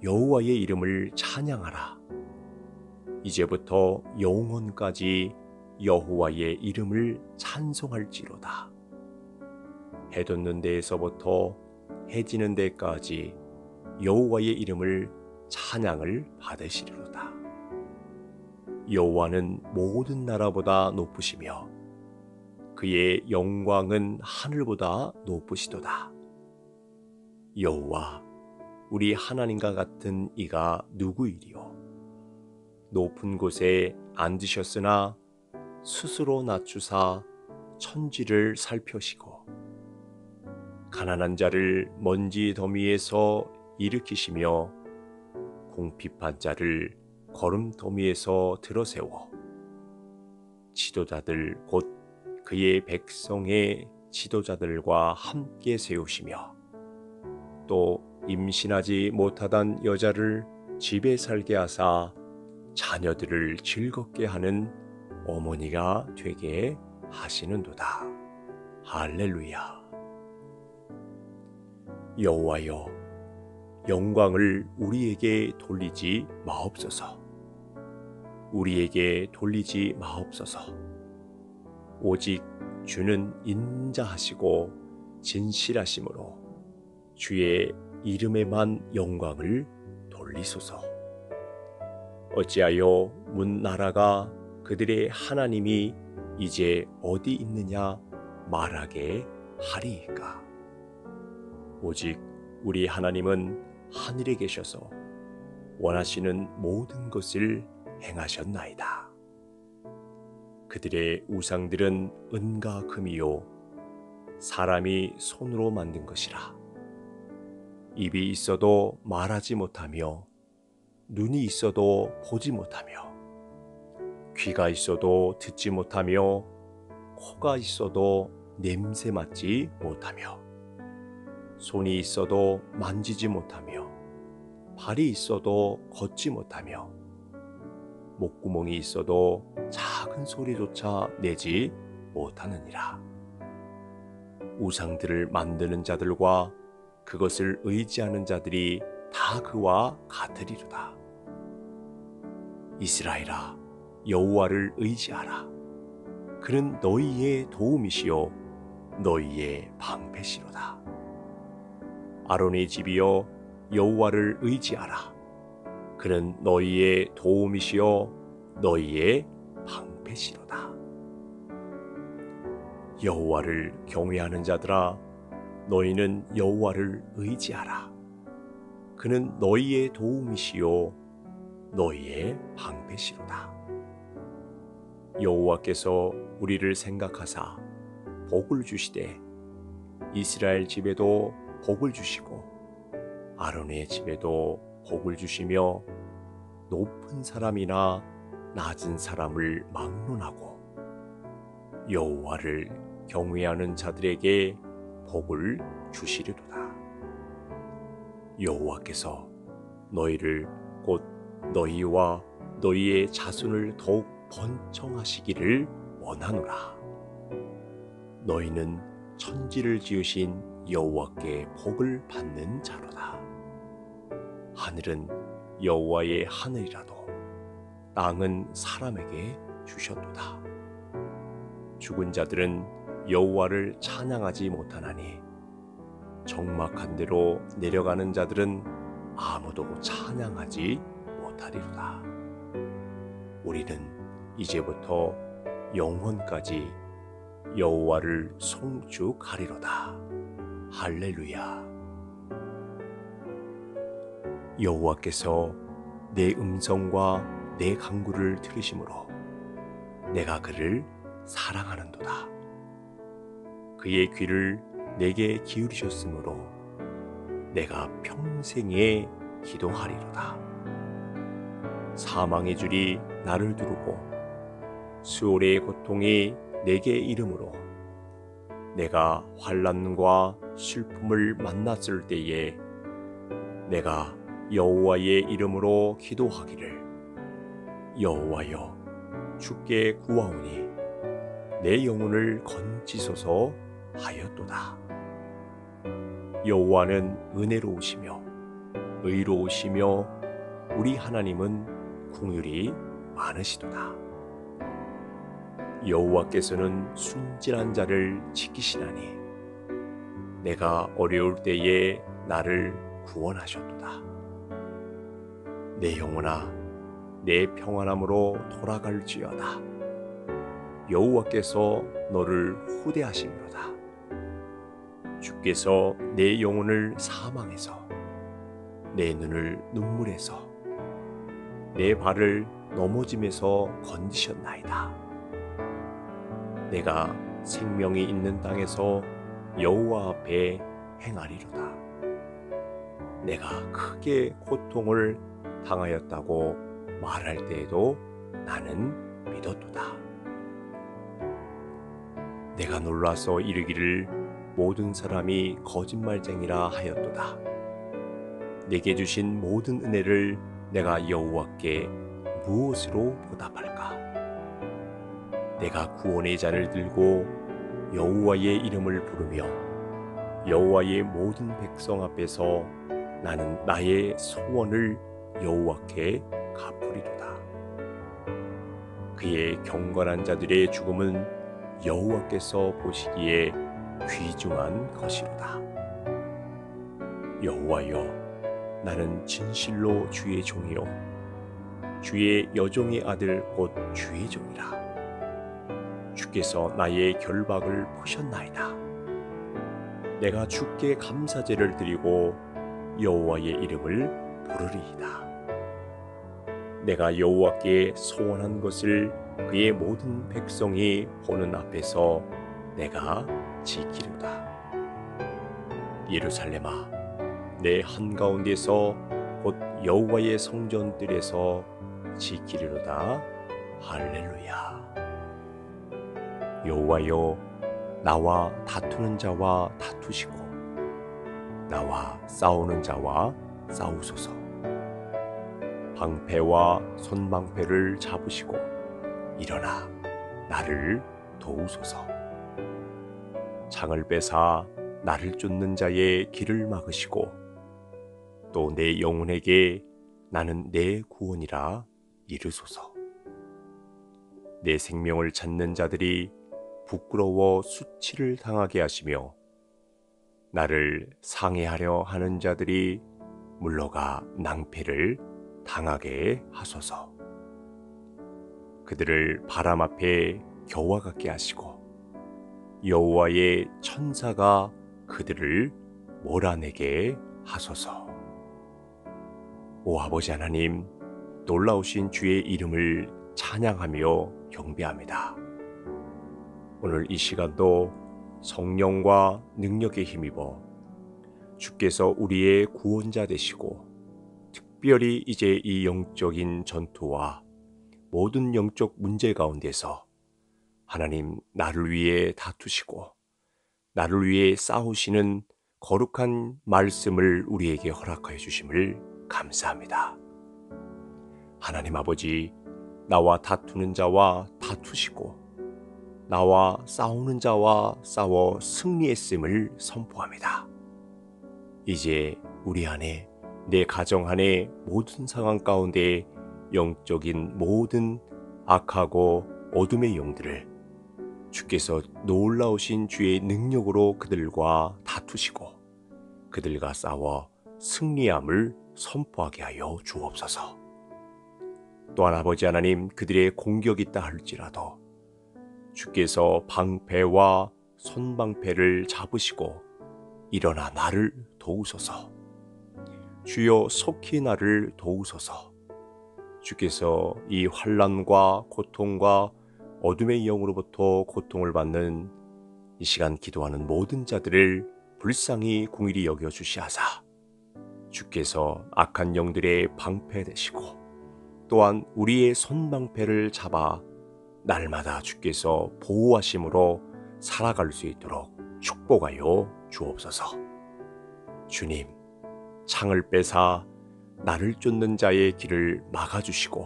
여호와의 이름을 찬양하라. 이제부터 영원까지 여호와의 이름을 찬송할지로다. 해돋는 데에서부터 해지는 데까지 여호와의 이름을 찬양을 받으시리로다. 여호와는 모든 나라보다 높으시며 그의 영광은 하늘보다 높으시도다. 여호와 우리 하나님과 같은 이가 누구이리요? 높은 곳에 앉으셨으나 스스로 낮추사 천지를 살펴시고 가난한 자를 먼지 더미에서 일으키시며 궁핍한 자를 걸음 더미에서 들어세워 지도자들 곧 그의 백성의 지도자들과 함께 세우시며 또 임신하지 못하던 여자를 집에 살게 하사 자녀들을 즐겁게 하는 어머니가 되게 하시는도다. 할렐루야. 여호와여 영광을 우리에게 돌리지 마옵소서. 우리에게 돌리지 마옵소서. 오직 주는 인자하시고 진실하심으로 주의 이름에만 영광을 돌리소서. 어찌하여 문 나라가 그들의 하나님이 이제 어디 있느냐 말하게 하리이까. 오직 우리 하나님은 하늘에 계셔서 원하시는 모든 것을 행하셨나이다. 그들의 우상들은 은과 금이요 사람이 손으로 만든 것이라. 입이 있어도 말하지 못하며 눈이 있어도 보지 못하며 귀가 있어도 듣지 못하며 코가 있어도 냄새 맡지 못하며 손이 있어도 만지지 못하며 발이 있어도 걷지 못하며 목구멍이 있어도 작은 소리조차 내지 못하느니라. 우상들을 만드는 자들과 그것을 의지하는 자들이 다 그와 같으리로다. 이스라엘아 여호와를 의지하라. 그는 너희의 도움이시요 너희의 방패시로다. 아론의 집이여 여호와를 의지하라. 그는 너희의 도움이시요 너희의 방패시로다. 여호와를 경외하는 자들아 너희는 여호와를 의지하라. 그는 너희의 도움이시요 너희의 방패시로다. 여호와께서 우리를 생각하사 복을 주시되 이스라엘 집에도 복을 주시고 아론의 집에도 복을 주시며 높은 사람이나 낮은 사람을 막론하고 여호와를 경외하는 자들에게 복을 주시리로다. 여호와께서 너희를 곧 너희와 너희의 자손을 더욱 번성하시기를 원하노라. 너희는 천지를 지으신 여호와께 복을 받는 자로다. 하늘은 여호와의 하늘이라도 땅은 사람에게 주셨도다. 죽은 자들은 여호와를 찬양하지 못하나니 적막한 데로 내려가는 자들은 아무도 찬양하지 못하리로다. 우리는 이제부터 영원까지 여호와를 송축하리로다. 할렐루야. 여호와께서 내 음성과 내 간구를 들으심으로 내가 그를 사랑하는도다. 그의 귀를 내게 기울이셨으므로 내가 평생에 기도하리로다. 사망의 줄이 나를 두르고 수월의 고통이 내게 이름으로 내가 환난과 슬픔을 만났을 때에 내가 여호와의 이름으로 기도하기를 여호와여 주께 구하오니 내 영혼을 건지소서 하였도다. 여호와는 은혜로우시며 의로우시며 우리 하나님은 긍휼이 많으시도다. 여호와께서는 순진한 자를 지키시나니 내가 어려울 때에 나를 구원하셨도다. 내 영혼아, 내 평안함으로 돌아갈지어다. 여호와께서 너를 후대하심으로다. 주께서 내 영혼을 사망에서, 내 눈을 눈물에서, 내 발을 넘어짐에서 건지셨나이다. 내가 생명이 있는 땅에서 여호와 앞에 행하리로다. 내가 크게 고통을 당하였다고 말할 때에도 나는 믿었도다. 내가 놀라서 이르기를 모든 사람이 거짓말쟁이라 하였도다. 내게 주신 모든 은혜를 내가 여호와께 무엇으로 보답할까? 내가 구원의 잔을 들고 여호와의 이름을 부르며 여호와의 모든 백성 앞에서 나는 나의 소원을 여호와께 갚으리로다. 그의 경건한 자들의 죽음은 여호와께서 보시기에 귀중한 것이로다. 여호와여, 나는 진실로 주의 종이요 주의 여종의 아들 곧 주의 종이라. 주께서 나의 결박을 푸셨나이다. 내가 주께 감사제를 드리고 여호와의 이름을 부르리이다. 내가 여호와께 소원한 것을 그의 모든 백성이 보는 앞에서 내가 지키리로다. 예루살렘아, 내 한가운데서 곧 여호와의 성전들에서 지키리로다. 할렐루야. 여호와여, 나와 다투는 자와 다투시고 나와 싸우는 자와 싸우소서. 방패와 손방패를 잡으시고 일어나 나를 도우소서. 창을 빼사 나를 쫓는 자의 길을 막으시고 또 내 영혼에게 나는 내 구원이라 이르소서. 내 생명을 찾는 자들이 부끄러워 수치를 당하게 하시며 나를 상해하려 하는 자들이 물러가 낭패를 당하게 하소서. 그들을 바람 앞에 겨와 같게 하시고 여호와의 천사가 그들을 몰아내게 하소서. 오 아버지 하나님, 놀라우신 주의 이름을 찬양하며 경배합니다. 오늘 이 시간도 성령과 능력에 힘입어 주께서 우리의 구원자 되시고 특별히 이제 이 영적인 전투와 모든 영적 문제 가운데서 하나님 나를 위해 다투시고 나를 위해 싸우시는 거룩한 말씀을 우리에게 허락하여 주심을 감사합니다. 하나님 아버지, 나와 다투는 자와 다투시고 나와 싸우는 자와 싸워 승리했음을 선포합니다. 이제 우리 안에, 내 가정 안에 모든 상황 가운데 영적인 모든 악하고 어둠의 영들을 주께서 놀라우신 주의 능력으로 그들과 다투시고 그들과 싸워 승리함을 선포하게 하여 주옵소서. 또한 아버지 하나님, 그들의 공격이 있다 할지라도 주께서 방패와 손방패를 잡으시고 일어나 나를 도우소서. 주여 속히 나를 도우소서. 주께서 이 환난과 고통과 어둠의 영으로부터 고통을 받는 이 시간 기도하는 모든 자들을 불쌍히 긍휼히 여겨주시하사 주께서 악한 영들의 방패 되시고 또한 우리의 손방패를 잡아 날마다 주께서 보호하심으로 살아갈 수 있도록 축복하여 주옵소서. 주님, 창을 빼사 나를 쫓는 자의 길을 막아주시고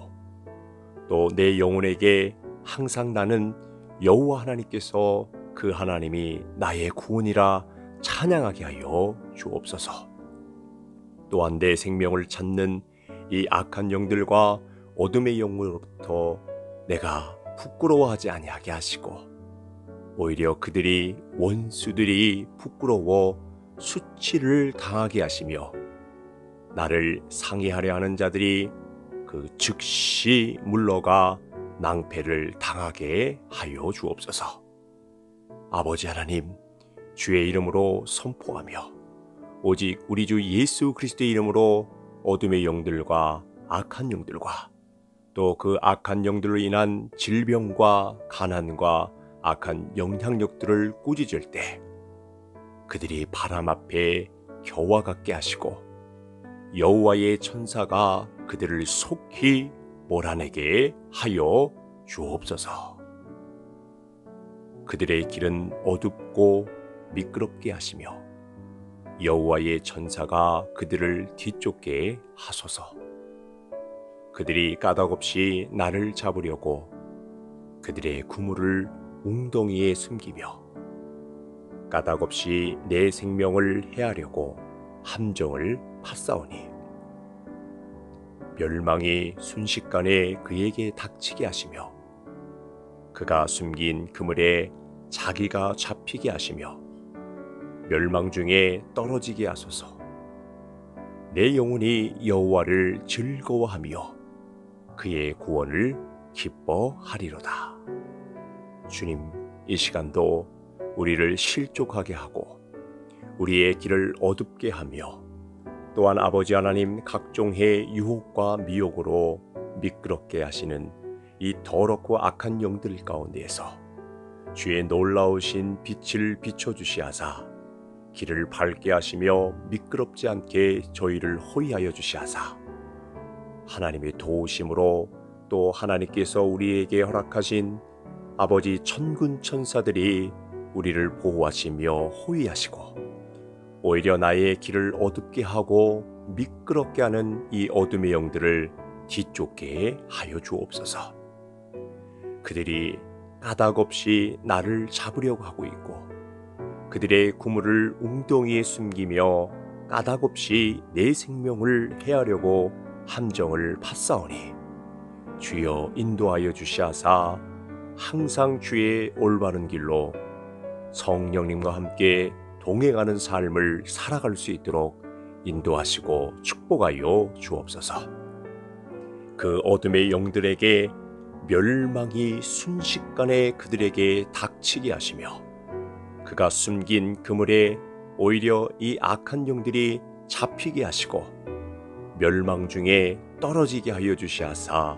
또 내 영혼에게 항상 나는 여호와 하나님께서 그 하나님이 나의 구원이라 찬양하게 하여 주옵소서. 또한 내 생명을 찾는 이 악한 영들과 어둠의 영으로부터 내가 부끄러워하지 아니하게 하시고 오히려 그들이 원수들이 부끄러워 수치를 당하게 하시며 나를 상의하려 하는 자들이 그 즉시 물러가 낭패를 당하게 하여 주옵소서. 아버지 하나님, 주의 이름으로 선포하며 오직 우리 주 예수 그리스도의 이름으로 어둠의 영들과 악한 영들과 또 그 악한 영들로 인한 질병과 가난과 악한 영향력들을 꾸짖을 때 그들이 바람 앞에 겨와 같게 하시고 여호와의 천사가 그들을 속히 몰아내게 하여 주옵소서. 그들의 길은 어둡고 미끄럽게 하시며 여호와의 천사가 그들을 뒤쫓게 하소서. 그들이 까닭없이 나를 잡으려고 그들의 구물을 웅덩이에 숨기며 까닭없이 내 생명을 해하려고 함정을 팠사오니 멸망이 순식간에 그에게 닥치게 하시며 그가 숨긴 그물에 자기가 잡히게 하시며 멸망 중에 떨어지게 하소서. 내 영혼이 여호와를 즐거워하며 그의 구원을 기뻐하리로다. 주님, 이 시간도 우리를 실족하게 하고 우리의 길을 어둡게 하며 또한 아버지 하나님 각종의 유혹과 미혹으로 미끄럽게 하시는 이 더럽고 악한 영들 가운데에서 주의 놀라우신 빛을 비춰주시하사 길을 밝게 하시며 미끄럽지 않게 저희를 호위하여 주시하사 하나님의 도우심으로 또 하나님께서 우리에게 허락하신 아버지 천군 천사들이 우리를 보호하시며 호위하시고 오히려 나의 길을 어둡게 하고 미끄럽게 하는 이 어둠의 영들을 뒤쫓게 하여 주옵소서. 그들이 까닭없이 나를 잡으려고 하고 있고 그들의 구물을 웅덩이에 숨기며 까닭없이 내 생명을 해하려고 함정을 팠사오니 주여 인도하여 주시하사 항상 주의 올바른 길로 성령님과 함께 동행하는 삶을 살아갈 수 있도록 인도하시고 축복하여 주옵소서. 그 어둠의 영들에게 멸망이 순식간에 그들에게 닥치게 하시며 그가 숨긴 그물에 오히려 이 악한 영들이 잡히게 하시고 멸망 중에 떨어지게 하여 주시하사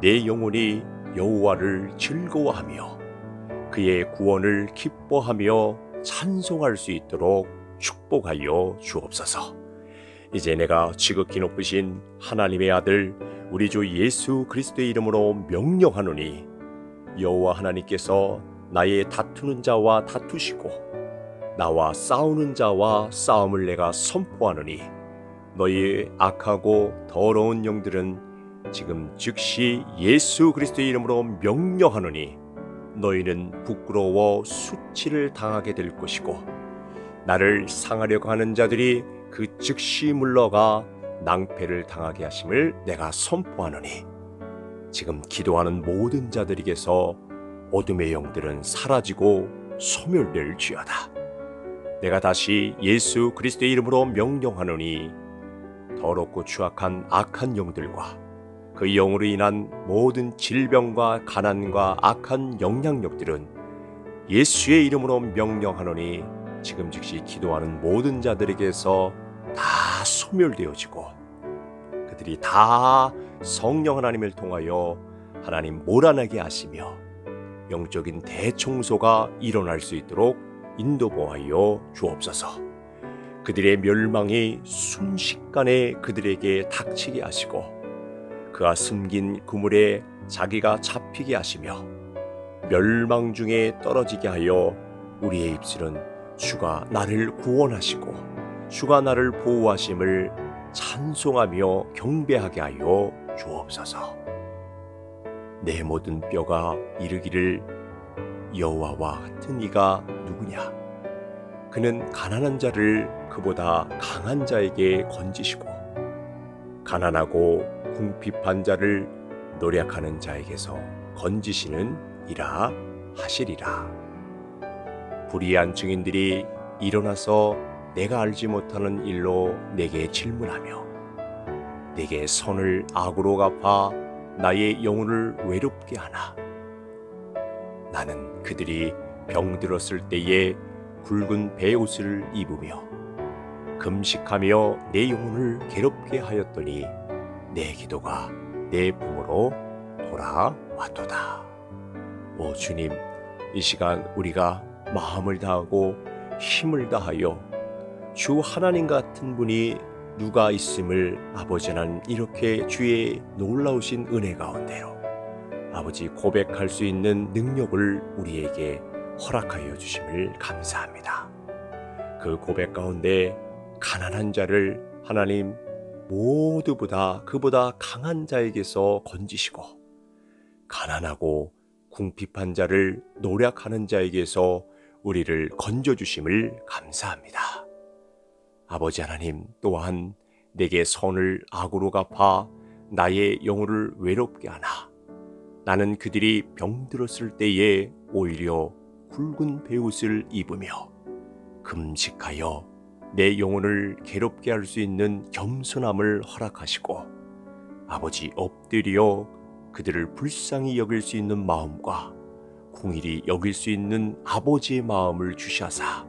내 영혼이 여호와를 즐거워하며 그의 구원을 기뻐하며 찬송할 수 있도록 축복하여 주옵소서. 이제 내가 지극히 높으신 하나님의 아들 우리 주 예수 그리스도의 이름으로 명령하노니 여호와 하나님께서 나의 다투는 자와 다투시고 나와 싸우는 자와 싸움을 내가 선포하노니 너희의 악하고 더러운 영들은 지금 즉시 예수 그리스도의 이름으로 명령하노니 너희는 부끄러워 수치를 당하게 될 것이고 나를 상하려고 하는 자들이 그 즉시 물러가 낭패를 당하게 하심을 내가 선포하노니 지금 기도하는 모든 자들에게서 어둠의 영들은 사라지고 소멸될지어다. 내가 다시 예수 그리스도의 이름으로 명령하노니 더럽고 추악한 악한 영들과 그 영으로 인한 모든 질병과 가난과 악한 영향력들은 예수의 이름으로 명령하노니 지금 즉시 기도하는 모든 자들에게서 다 소멸되어지고 그들이 다 성령 하나님을 통하여 하나님 몰아내게 하시며 영적인 대청소가 일어날 수 있도록 인도보하여 주옵소서. 그들의 멸망이 순식간에 그들에게 닥치게 하시고 그가 숨긴 그물에 자기가 잡히게 하시며 멸망 중에 떨어지게 하여 우리의 입술은 주가 나를 구원하시고 주가 나를 보호하심을 찬송하며 경배하게 하여 주옵소서. 내 모든 뼈가 이르기를 여호와와 같은 이가 누구냐? 그는 가난한 자를 그보다 강한 자에게 건지시고 가난하고 궁핍한 자를 노력하는 자에게서 건지시는 이라 하시리라. 불의한 증인들이 일어나서 내가 알지 못하는 일로 내게 질문하며 내게 선을 악으로 갚아 나의 영혼을 외롭게 하나 나는 그들이 병들었을 때에 굵은 베옷을 입으며 금식하며 내 영혼을 괴롭게 하였더니 내 기도가 내 품으로 돌아왔도다. 오 주님, 이 시간 우리가 마음을 다하고 힘을 다하여 주 하나님 같은 분이 누가 있음을 아버지 하나님 이렇게 주의 놀라우신 은혜 가운데로 아버지 고백할 수 있는 능력을 우리에게 허락하여 주심을 감사합니다. 그 고백 가운데 가난한 자를 하나님 모두보다 그보다 강한 자에게서 건지시고 가난하고 궁핍한 자를 노략하는 자에게서 우리를 건져주심을 감사합니다. 아버지 하나님 또한 내게 선을 악으로 갚아 나의 영혼을 외롭게 하나 나는 그들이 병들었을 때에 오히려 굵은 베옷을 입으며 금식하여 내 영혼을 괴롭게 할 수 있는 겸손함을 허락하시고 아버지 엎드려 그들을 불쌍히 여길 수 있는 마음과 공일이 여길 수 있는 아버지의 마음을 주시하사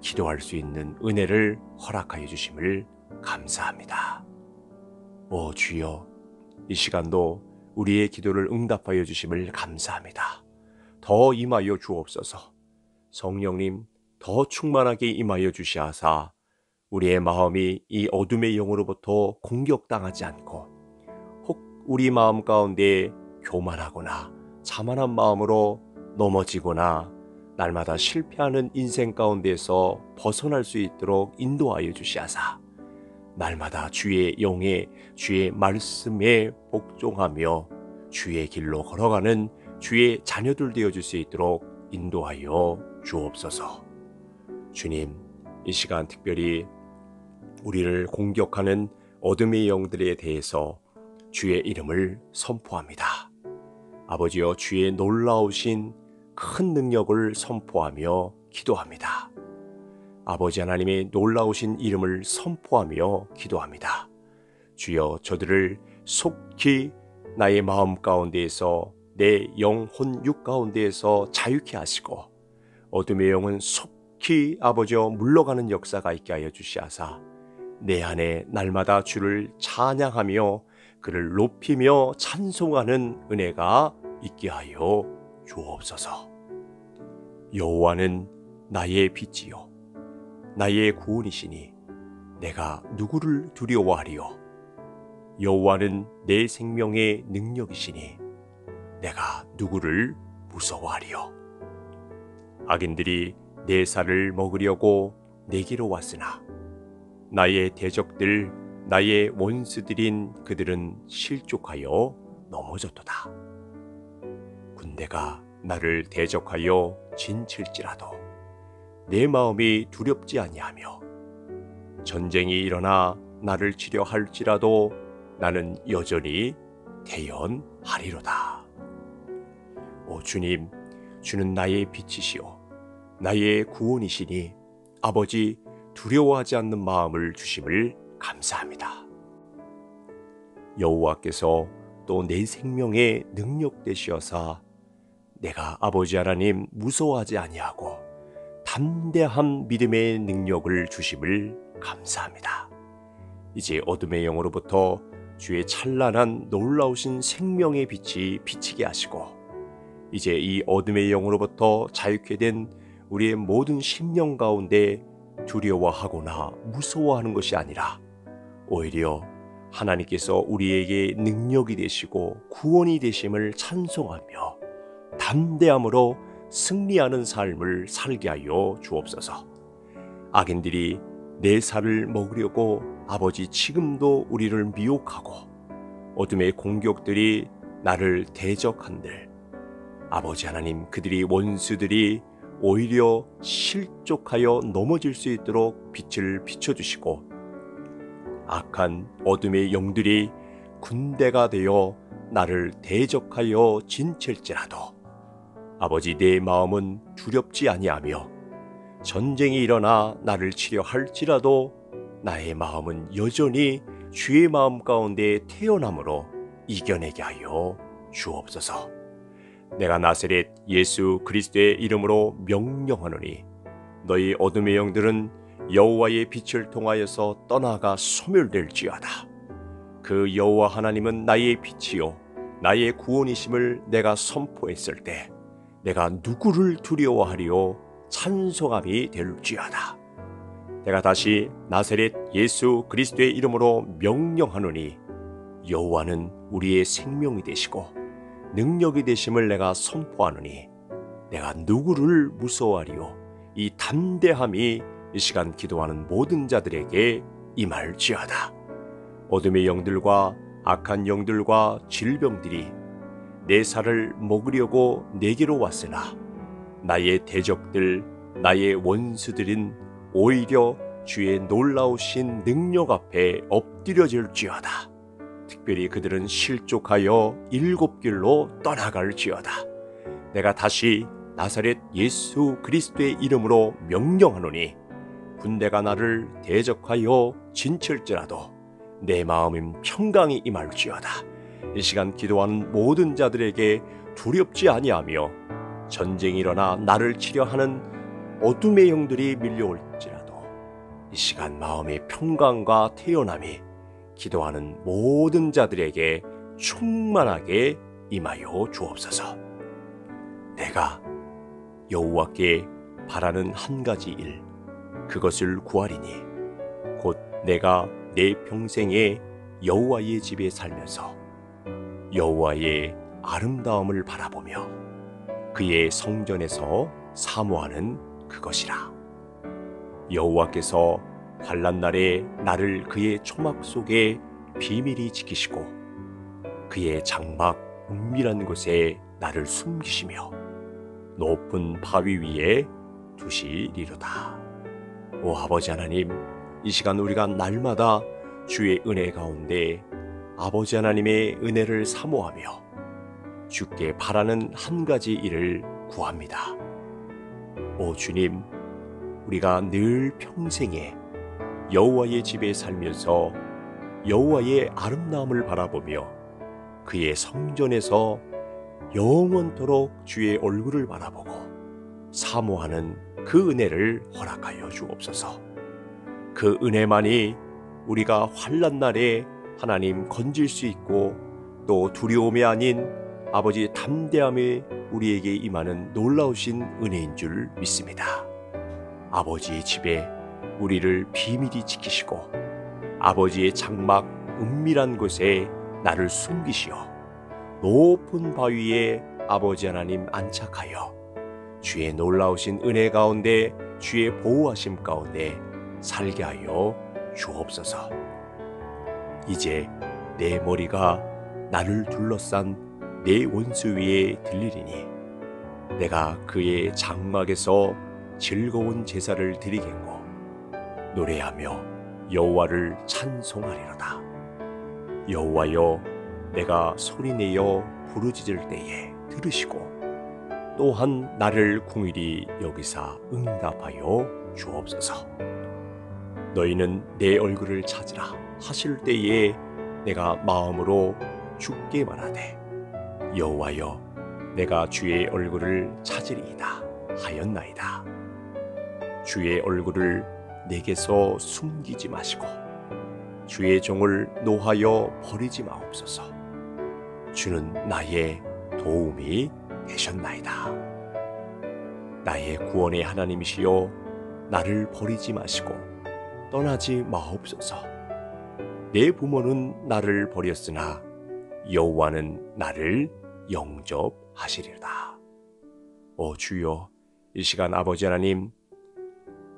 기도할 수 있는 은혜를 허락하여 주심을 감사합니다. 오 주여, 이 시간도 우리의 기도를 응답하여 주심을 감사합니다. 더 임하여 주옵소서. 성령님, 더 충만하게 임하여 주시하사 우리의 마음이 이 어둠의 영으로부터 공격당하지 않고 혹 우리 마음 가운데 교만하거나 자만한 마음으로 넘어지거나 날마다 실패하는 인생 가운데서 벗어날 수 있도록 인도하여 주시하사 날마다 주의 영에 주의 말씀에 복종하며 주의 길로 걸어가는 주의 자녀들 되어줄 수 있도록 인도하여 주옵소서. 주님, 이 시간 특별히 우리를 공격하는 어둠의 영들에 대해서 주의 이름을 선포합니다. 아버지여, 주의 놀라우신 큰 능력을 선포하며 기도합니다. 아버지 하나님의 놀라우신 이름을 선포하며 기도합니다. 주여, 저들을 속히 나의 마음 가운데에서 내 영혼 육 가운데에서 자유케 하시고 어둠의 영은 속히 아버지여 물러가는 역사가 있게 하여 주시하사 내 안에 날마다 주를 찬양하며 그를 높이며 찬송하는 은혜가 있게 하여 주옵소서. 여호와는 나의 빛이요 나의 구원이시니 내가 누구를 두려워하리요. 여호와는 내 생명의 능력이시니 내가 누구를 무서워하리요. 악인들이 내 살을 먹으려고 내게로 왔으나 나의 대적들 나의 원수들인 그들은 실족하여 넘어졌도다. 군대가 나를 대적하여 진칠지라도 내 마음이 두렵지 아니하며 전쟁이 일어나 나를 치려 할지라도 나는 여전히 대연하리로다. 오 주님, 주는 나의 빛이시오 나의 구원이시니 아버지 두려워하지 않는 마음을 주심을 감사합니다. 여호와께서 또 내 생명의 능력 되시어사 내가 아버지 하나님 무서워하지 아니하고 담대한 믿음의 능력을 주심을 감사합니다. 이제 어둠의 영으로부터 주의 찬란한 놀라우신 생명의 빛이 비치게 하시고 이제 이 어둠의 영으로부터 자유케 된 우리의 모든 심령 가운데 두려워하거나 무서워하는 것이 아니라 오히려 하나님께서 우리에게 능력이 되시고 구원이 되심을 찬송하며 담대함으로 승리하는 삶을 살게 하여 주옵소서. 악인들이 내 살을 먹으려고 아버지 지금도 우리를 미혹하고 어둠의 공격들이 나를 대적한들 아버지 하나님 그들이 원수들이 오히려 실족하여 넘어질 수 있도록 빛을 비춰주시고, 악한 어둠의 영들이 군대가 되어 나를 대적하여 진칠지라도 아버지 내 마음은 두렵지 아니하며 전쟁이 일어나 나를 치려 할지라도 나의 마음은 여전히 주의 마음 가운데 태어남으로 이겨내게 하여 주옵소서. 내가 나사렛 예수 그리스도의 이름으로 명령하노니 너희 어둠의 영들은 여호와의 빛을 통하여서 떠나가 소멸될지어다. 그 여호와 하나님은 나의 빛이요 나의 구원이심을 내가 선포했을 때 내가 누구를 두려워하리요? 찬송함이 될지어다. 내가 다시 나사렛 예수 그리스도의 이름으로 명령하노니 여호와는 우리의 생명이 되시고 능력이 되심을 내가 선포하노니 내가 누구를 무서워하리요? 이 담대함이 이 시간 기도하는 모든 자들에게 임할지어다. 어둠의 영들과 악한 영들과 질병들이 내 살을 먹으려고 내게로 왔으나 나의 대적들, 나의 원수들은 오히려 주의 놀라우신 능력 앞에 엎드려질지어다. 특별히 그들은 실족하여 일곱 길로 떠나갈지어다. 내가 다시 나사렛 예수 그리스도의 이름으로 명령하노니 군대가 나를 대적하여 진칠지라도 내 마음은 평강이 임할지어다. 이 시간 기도하는 모든 자들에게 두렵지 아니하며 전쟁이 일어나 나를 치려 하는 어둠의 영들이 밀려올지라도 이 시간 마음의 평강과 태어남이 기도하는 모든 자들에게 충만하게 임하여 주옵소서. 내가 여호와께 바라는 한 가지 일, 그것을 구하리니 곧 내가 내 평생에 여호와의 집에 살면서 여호와의 아름다움을 바라보며 그의 성전에서 사모하는 그것이라. 여호와께서 환난 날에 나를 그의 초막 속에 비밀히 지키시고 그의 장막 은밀한 곳에 나를 숨기시며 높은 바위 위에 두시리로다. 오 아버지 하나님, 이 시간 우리가 날마다 주의 은혜 가운데 아버지 하나님의 은혜를 사모하며 주께 바라는 한 가지 일을 구합니다. 오 주님, 우리가 늘 평생에 여호와의 집에 살면서 여호와의 아름다움을 바라보며 그의 성전에서 영원토록 주의 얼굴을 바라보고 사모하는 그 은혜를 허락하여 주옵소서. 그 은혜만이 우리가 환난 날에 하나님 건질 수 있고 또 두려움이 아닌 아버지 담대함에 우리에게 임하는 놀라우신 은혜인 줄 믿습니다. 아버지의 집에 우리를 비밀히 지키시고 아버지의 장막 은밀한 곳에 나를 숨기시어 높은 바위에 아버지 하나님 안착하여 주의 놀라우신 은혜 가운데 주의 보호하심 가운데 살게 하여 주옵소서. 이제 내 머리가 나를 둘러싼 내 원수 위에 들리리니 내가 그의 장막에서 즐거운 제사를 드리겠고 노래하며 여호와를 찬송하리로다. 여호와여, 내가 소리내어 부르짖을 때에 들으시고 또한 나를 궁휼히 여기사 응답하여 주옵소서. 너희는 내 얼굴을 찾으라 하실 때에 내가 마음으로 주께 말하되 여호와여, 내가 주의 얼굴을 찾으리이다 하였나이다. 주의 얼굴을 내게서 숨기지 마시고 주의 종을 노하여 버리지 마옵소서. 주는 나의 도움이 되셨나이다. 나의 구원의 하나님이시여, 나를 버리지 마시고 떠나지 마옵소서. 내 부모는 나를 버렸으나 여호와는 나를 영접하시리라. 오 주여, 이 시간 아버지 하나님,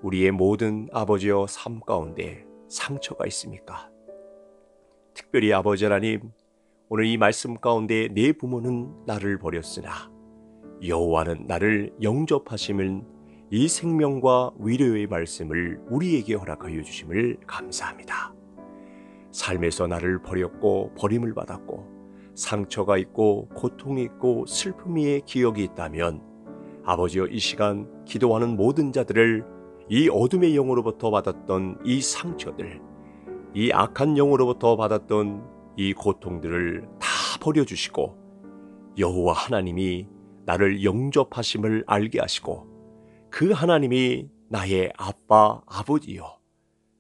우리의 모든 아버지여 삶 가운데 상처가 있습니까? 특별히 아버지 하나님, 오늘 이 말씀 가운데 내 부모는 나를 버렸으나 여호와는 나를 영접하심을 이 생명과 위로의 말씀을 우리에게 허락하여 주심을 감사합니다. 삶에서 나를 버렸고 버림을 받았고 상처가 있고 고통이 있고 슬픔이의 기억이 있다면 아버지여, 이 시간 기도하는 모든 자들을 이 어둠의 영으로부터 받았던 이 상처들, 이 악한 영으로부터 받았던 이 고통들을 다 버려주시고 여호와 하나님이 나를 영접하심을 알게 하시고 그 하나님이 나의 아빠 아버지요,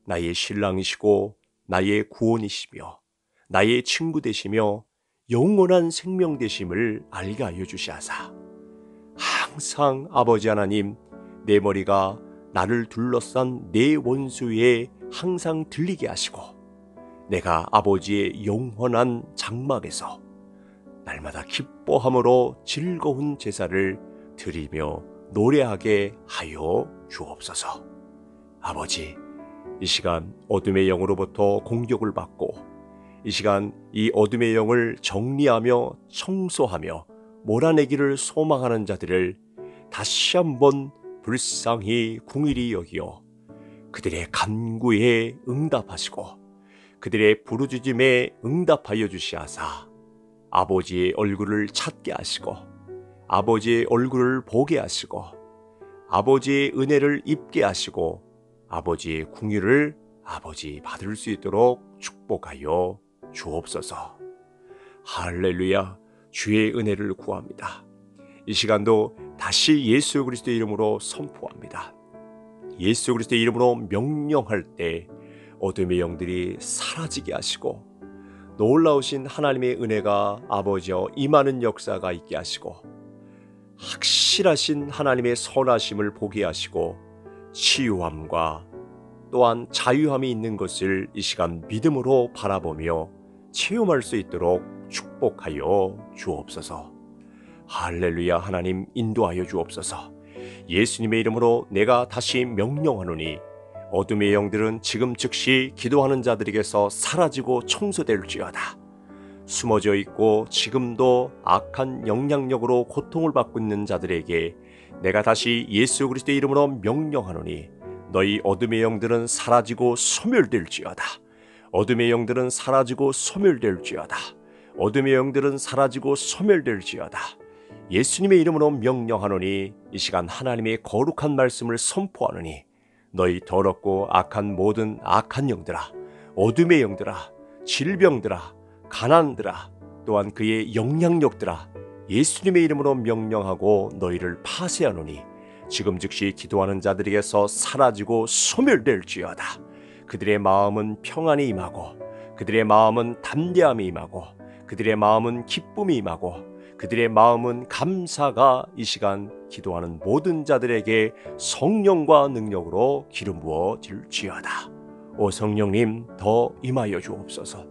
나의 신랑이시고 나의 구원이시며 나의 친구 되시며 영원한 생명 되심을 알게 하여 주시하사, 항상 아버지 하나님, 내 머리가 나를 둘러싼 내 원수에 항상 들리게 하시고 내가 아버지의 영원한 장막에서 날마다 기뻐함으로 즐거운 제사를 드리며 노래하게 하여 주옵소서. 아버지, 이 시간 어둠의 영으로부터 공격을 받고 이 시간 이 어둠의 영을 정리하며 청소하며 몰아내기를 소망하는 자들을 다시 한번 불쌍히 궁일이 여기어 그들의 간구에 응답하시고 그들의 부르짖음에 응답하여 주시하사 아버지의 얼굴을 찾게 하시고 아버지의 얼굴을 보게 하시고 아버지의 은혜를 입게 하시고 아버지의 궁일을 아버지 받을 수 있도록 축복하여 주옵소서. 할렐루야. 주의 은혜를 구합니다. 이 시간도 다시 예수 그리스도의 이름으로 선포합니다. 예수 그리스도의 이름으로 명령할 때 어둠의 영들이 사라지게 하시고 놀라우신 하나님의 은혜가 아버지여 임하는 역사가 있게 하시고 확실하신 하나님의 선하심을 보게 하시고 치유함과 또한 자유함이 있는 것을 이 시간 믿음으로 바라보며 체험할 수 있도록 축복하여 주옵소서. 할렐루야. 하나님, 인도하여 주옵소서. 예수님의 이름으로 내가 다시 명령하노니 어둠의 영들은 지금 즉시 기도하는 자들에게서 사라지고 청소될지어다. 숨어져 있고 지금도 악한 영향력으로 고통을 받고 있는 자들에게 내가 다시 예수 그리스도의 이름으로 명령하노니 너희 어둠의 영들은 사라지고 소멸될지어다. 어둠의 영들은 사라지고 소멸될지어다. 어둠의 영들은 사라지고 소멸될지어다. 예수님의 이름으로 명령하노니 이 시간 하나님의 거룩한 말씀을 선포하노니 너희 더럽고 악한 모든 악한 영들아, 어둠의 영들아, 질병들아, 가난들아, 또한 그의 영향력들아, 예수님의 이름으로 명령하고 너희를 파쇄하노니 지금 즉시 기도하는 자들에게서 사라지고 소멸될지어다. 그들의 마음은 평안이 임하고 그들의 마음은 담대함이 임하고 그들의 마음은 기쁨이 임하고 그들의 마음은 감사가 이 시간 기도하는 모든 자들에게 성령과 능력으로 기름 부어질지어다. 오 성령님, 더 임하여 주옵소서.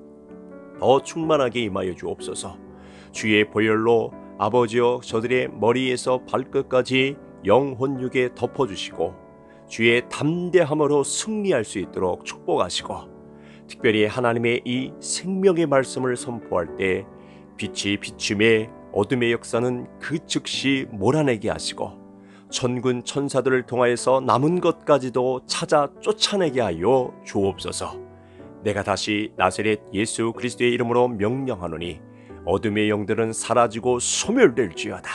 더 충만하게 임하여 주옵소서. 주의 보혈로 아버지여 저들의 머리에서 발끝까지 영혼육에 덮어주시고 주의 담대함으로 승리할 수 있도록 축복하시고 특별히 하나님의 이 생명의 말씀을 선포할 때 빛이 비춤에 어둠의 역사는 그 즉시 몰아내게 하시고 천군 천사들을 통하여서 남은 것까지도 찾아 쫓아내게 하여 주옵소서. 내가 다시 나세렛 예수 그리스도의 이름으로 명령하노니 어둠의 영들은 사라지고 소멸될지어다.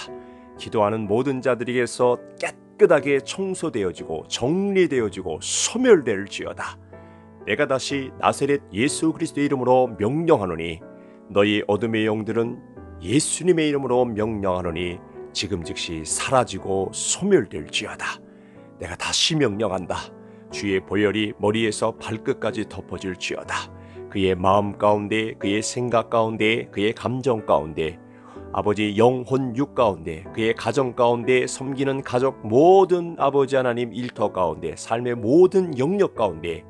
기도하는 모든 자들에게서 깨끗하게 청소되어지고 정리되어지고 소멸될지어다. 내가 다시 나세렛 예수 그리스도의 이름으로 명령하노니 너희 어둠의 영들은 예수님의 이름으로 명령하노니 지금 즉시 사라지고 소멸될지어다. 내가 다시 명령한다. 주의 보혈이 머리에서 발끝까지 덮어질지어다. 그의 마음 가운데, 그의 생각 가운데, 그의 감정 가운데, 아버지 영혼 육 가운데, 그의 가정 가운데, 섬기는 가족 모든 아버지 하나님 일터 가운데, 삶의 모든 영역 가운데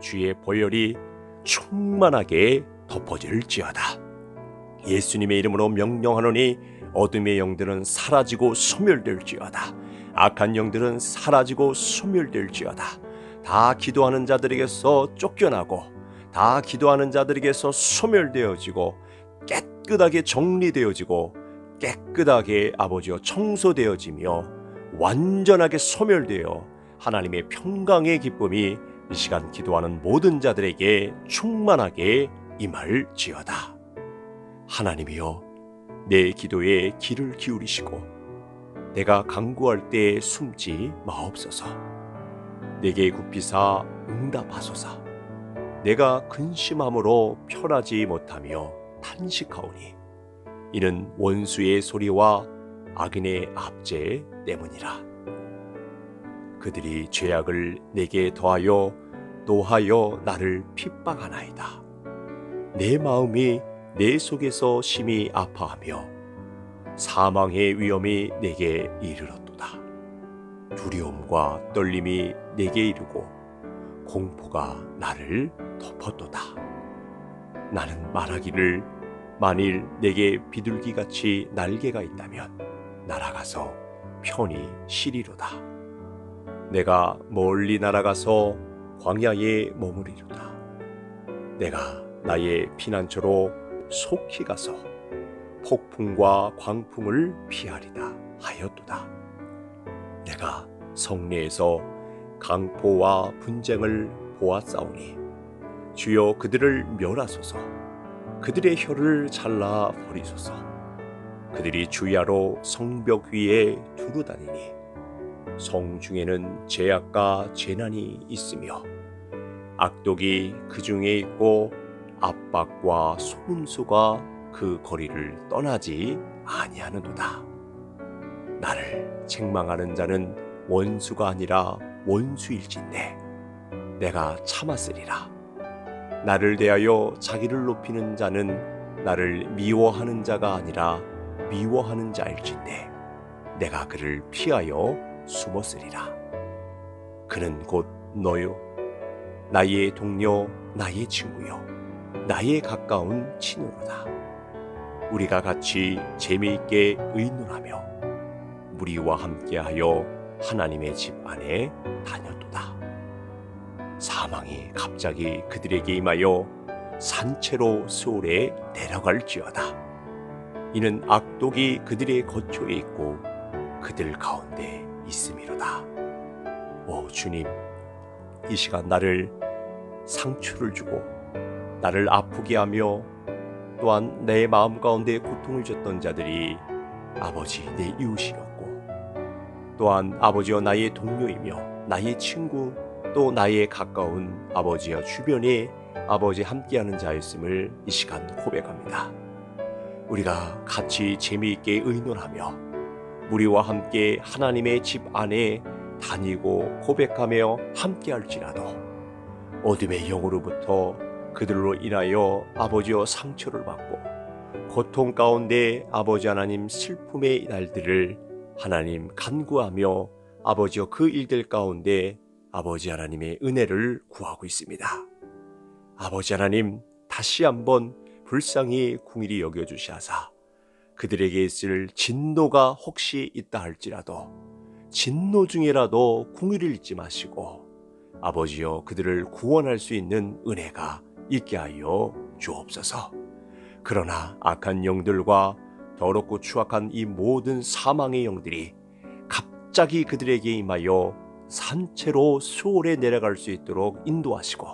주의 보혈이 충만하게 덮어질지어다. 예수님의 이름으로 명령하노니 어둠의 영들은 사라지고 소멸될지어다. 악한 영들은 사라지고 소멸될지어다. 다 기도하는 자들에게서 쫓겨나고 다 기도하는 자들에게서 소멸되어지고 깨끗하게 정리되어지고 깨끗하게 아버지여 청소되어지며 완전하게 소멸되어 하나님의 평강의 기쁨이 이 시간 기도하는 모든 자들에게 충만하게 임할지어다. 하나님이여, 내 기도에 귀를 기울이시고 내가 간구할 때에 숨지 마옵소서. 내게 굽히사 응답하소서. 내가 근심함으로 편하지 못하며 탄식하오니 이는 원수의 소리와 악인의 압제 때문이라. 그들이 죄악을 내게 더하여 노하여 나를 핍박하나이다. 내 마음이 내 속에서 심히 아파하며 사망의 위험이 내게 이르렀도다. 두려움과 떨림이 내게 이르고 공포가 나를 덮었도다. 나는 말하기를, 만일 내게 비둘기같이 날개가 있다면 날아가서 편히 쉬리로다. 내가 멀리 날아가서 광야에 머무리로다. 내가 나의 피난처로 속히 가서 폭풍과 광풍을 피하리다 하였도다. 내가 성내에서 강포와 분쟁을 보았사오니 주여 그들을 멸하소서. 그들의 혀를 잘라 버리소서. 그들이 주야로 성벽 위에 두루다니니 성 중에는 죄악과 재난이 있으며 악독이 그 중에 있고 압박과 소음소가 그 거리를 떠나지 아니하는도다. 나를 책망하는 자는 원수가 아니라 원수일진데 내가 참았으리라. 나를 대하여 자기를 높이는 자는 나를 미워하는 자가 아니라 미워하는 자일진데 내가 그를 피하여 숨었으리라. 그는 곧 너요, 나의 동료, 나의 친구요, 나의 가까운 친구로다. 우리가 같이 재미있게 의논하며 무리와 함께하여 하나님의 집 안에 다녔도다. 사망이 갑자기 그들에게 임하여 산채로 스올에 내려갈지어다. 이는 악독이 그들의 거초에 있고 그들 가운데 있음이로다. 오 주님, 이 시간 나를 상처를 주고 나를 아프게 하며 또한 내 마음 가운데 고통을 줬던 자들이 아버지 내 이웃이었고 또한 아버지여 나의 동료이며 나의 친구 또 나의 가까운 아버지여 주변에 아버지 함께하는 자였음을 이 시간 고백합니다. 우리가 같이 재미있게 의논하며 우리와 함께 하나님의 집 안에 다니고 고백하며 함께할지라도 어둠의 영으로부터 그들로 인하여 아버지여 상처를 받고 고통 가운데 아버지 하나님 슬픔의 날들을 하나님 간구하며 아버지여 그 일들 가운데 아버지 하나님의 은혜를 구하고 있습니다. 아버지 하나님, 다시 한번 불쌍히 궁일이 여겨주시하사 그들에게 있을 진노가 혹시 있다 할지라도 진노 중에라도 궁일을 잊지 마시고 아버지여 그들을 구원할 수 있는 은혜가 있게 하여 주옵소서. 그러나 악한 영들과 더럽고 추악한 이 모든 사망의 영들이 갑자기 그들에게 임하여 산채로 수월에 내려갈 수 있도록 인도하시고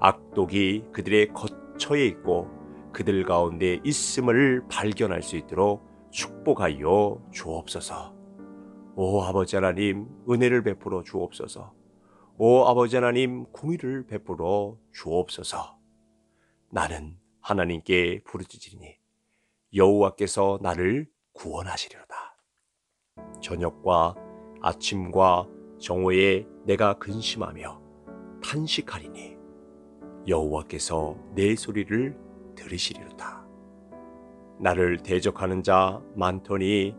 악독이 그들의 거처에 있고 그들 가운데 있음을 발견할 수 있도록 축복하여 주옵소서. 오 아버지 하나님, 은혜를 베풀어 주옵소서. 오 아버지 하나님, 공의를 베풀어 주옵소서. 나는 하나님께 부르짖으니 여호와께서 나를 구원하시리로다. 저녁과 아침과 정오에 내가 근심하며 탄식하리니 여호와께서 내 소리를 들으시리로다. 나를 대적하는 자 많더니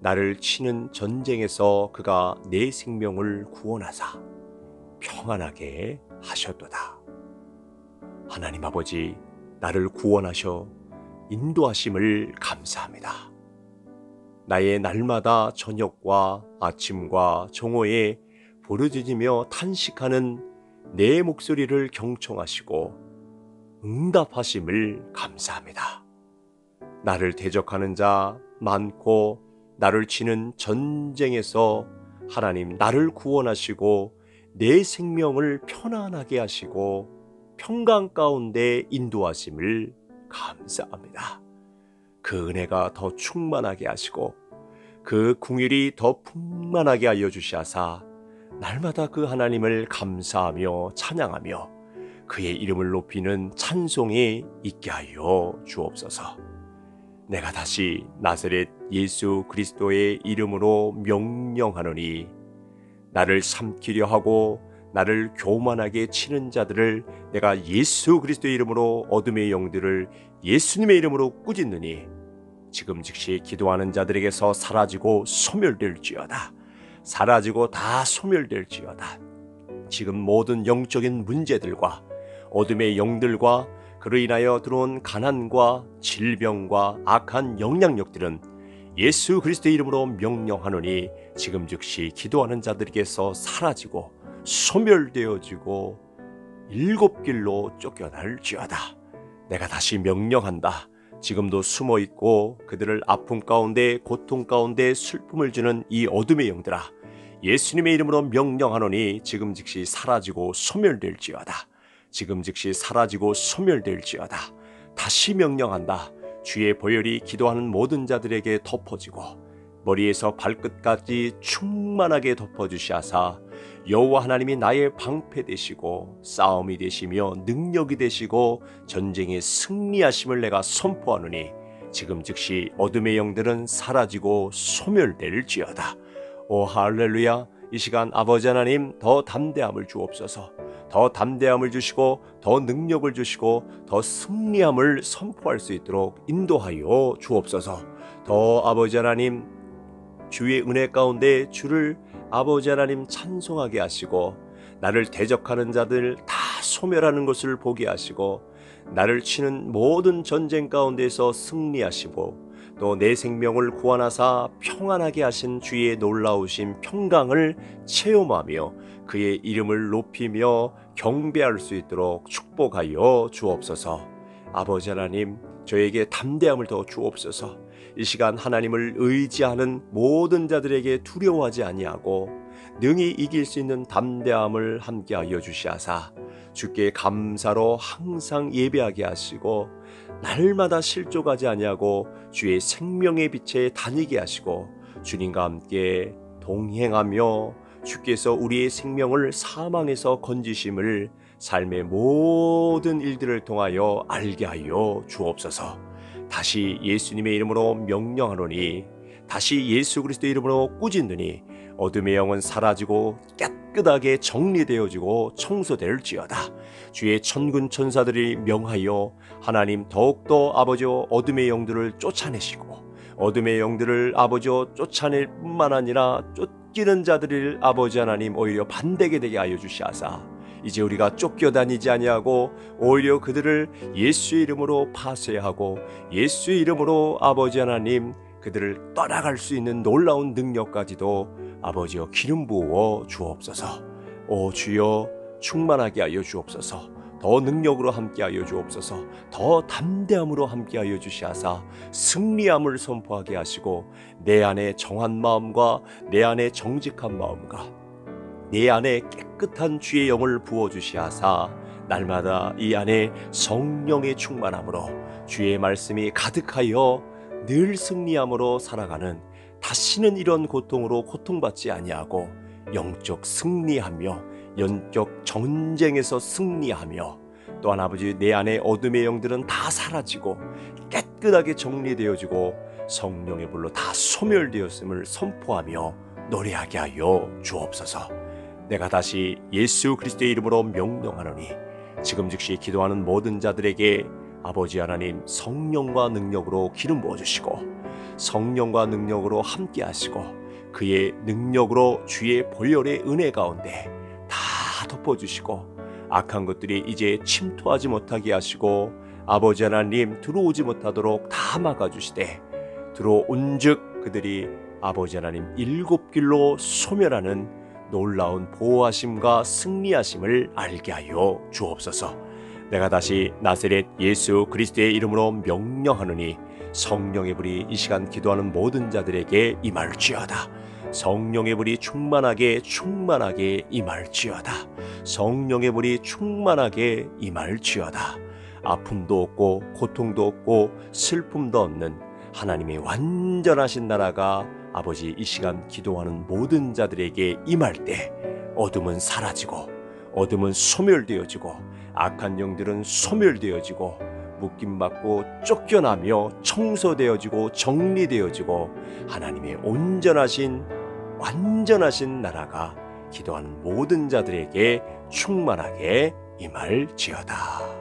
나를 치는 전쟁에서 그가 내 생명을 구원하사 평안하게 하셨도다. 하나님 아버지, 나를 구원하셔 인도하심을 감사합니다. 나의 날마다 저녁과 아침과 정오에 부르짖으며 탄식하는 내 목소리를 경청하시고 응답하심을 감사합니다. 나를 대적하는 자 많고 나를 치는 전쟁에서 하나님 나를 구원하시고 내 생명을 편안하게 하시고 평강 가운데 인도하심을 감사합니다. 그 은혜가 더 충만하게 하시고 그 긍휼이 더 풍만하게 하여 주시하사 날마다 그 하나님을 감사하며 찬양하며 그의 이름을 높이는 찬송이 있게 하여 주옵소서. 내가 다시 나사렛 예수 그리스도의 이름으로 명령하노니 나를 삼키려 하고 나를 교만하게 치는 자들을 내가 예수 그리스도의 이름으로 어둠의 영들을 예수님의 이름으로 꾸짖느니 지금 즉시 기도하는 자들에게서 사라지고 소멸될지어다. 사라지고 다 소멸될지어다. 지금 모든 영적인 문제들과 어둠의 영들과 그로 인하여 들어온 가난과 질병과 악한 영향력들은 예수 그리스도의 이름으로 명령하노니 지금 즉시 기도하는 자들에게서 사라지고 소멸되어지고 일곱 길로 쫓겨날지어다. 내가 다시 명령한다. 지금도 숨어있고 그들을 아픔 가운데 고통 가운데 슬픔을 주는 이 어둠의 영들아, 예수님의 이름으로 명령하노니 지금 즉시 사라지고 소멸될지어다. 지금 즉시 사라지고 소멸될지어다. 다시 명령한다. 주의 보혈이 기도하는 모든 자들에게 덮어지고 머리에서 발끝까지 충만하게 덮어주시하사 여호와 하나님이 나의 방패 되시고 싸움이 되시며 능력이 되시고 전쟁에 승리하심을 내가 선포하노니 지금 즉시 어둠의 영들은 사라지고 소멸될지어다. 오 할렐루야. 이 시간 아버지 하나님 더 담대함을 주옵소서. 더 담대함을 주시고 더 능력을 주시고 더 승리함을 선포할 수 있도록 인도하여 주옵소서. 더 아버지 하나님 주의 은혜 가운데 주를 아버지 하나님 찬송하게 하시고 나를 대적하는 자들 다 소멸하는 것을 보게 하시고 나를 치는 모든 전쟁 가운데서 승리하시고 또 내 생명을 구원하사 평안하게 하신 주의 놀라우신 평강을 체험하며 그의 이름을 높이며 경배할 수 있도록 축복하여 주옵소서. 아버지 하나님 저에게 담대함을 더 주옵소서. 이 시간 하나님을 의지하는 모든 자들에게 두려워하지 아니하고 능히 이길 수 있는 담대함을 함께하여 주시하사 주께 감사로 항상 예배하게 하시고 날마다 실족하지 아니하고 주의 생명의 빛에 다니게 하시고 주님과 함께 동행하며 주께서 우리의 생명을 사망에서 건지심을 삶의 모든 일들을 통하여 알게 하여 주옵소서. 다시 예수님의 이름으로 명령하노니 다시 예수 그리스도의 이름으로 꾸짖느니 어둠의 영은 사라지고 깨끗하게 정리되어지고 청소될지어다. 주의 천군 천사들이 명하여 하나님 더욱더 아버지여 어둠의 영들을 쫓아내시고 어둠의 영들을 아버지여 쫓아낼 뿐만 아니라 쫓기는 자들을 아버지 하나님 오히려 반대게 되게 하여 주시하사 이제 우리가 쫓겨다니지 아니하고 오히려 그들을 예수의 이름으로 파쇄하고 예수의 이름으로 아버지 하나님 그들을 떠나갈 수 있는 놀라운 능력까지도 아버지여 기름 부어 주옵소서. 오 주여 충만하게 하여 주옵소서. 더 능력으로 함께하여 주옵소서. 더 담대함으로 함께하여 주시하사 승리함을 선포하게 하시고 내 안에 정한 마음과 내 안에 정직한 마음과 내 안에 깨끗한 주의 영을 부어주시하사 날마다 이 안에 성령의 충만함으로 주의 말씀이 가득하여 늘 승리함으로 살아가는 다시는 이런 고통으로 고통받지 아니하고 영적 승리하며 영적 전쟁에서 승리하며 또한 아버지 내 안에 어둠의 영들은 다 사라지고 깨끗하게 정리되어지고 성령의 불로 다 소멸되었음을 선포하며 노래하게 하여 주옵소서. 내가 다시 예수 그리스도의 이름으로 명령하노니 지금 즉시 기도하는 모든 자들에게 아버지 하나님 성령과 능력으로 기름 부어주시고 성령과 능력으로 함께 하시고 그의 능력으로 주의 보혈의 은혜 가운데 다 덮어주시고 악한 것들이 이제 침투하지 못하게 하시고 아버지 하나님 들어오지 못하도록 다 막아주시되 들어온 즉 그들이 아버지 하나님 일곱 길로 소멸하는 놀라운 보호하심과 승리하심을 알게 하여 주옵소서. 내가 다시 나사렛 예수 그리스도의 이름으로 명령하노니 성령의 불이 이 시간 기도하는 모든 자들에게 임할지어다. 성령의 불이 충만하게 충만하게 임할지어다. 성령의 불이 충만하게 임할지어다. 아픔도 없고 고통도 없고 슬픔도 없는 하나님의 완전하신 나라가 아버지 이 시간 기도하는 모든 자들에게 임할 때 어둠은 사라지고 어둠은 소멸되어지고 악한 영들은 소멸되어지고 묶임받고 쫓겨나며 청소되어지고 정리되어지고 하나님의 온전하신 완전하신 나라가 기도하는 모든 자들에게 충만하게 임할지어다.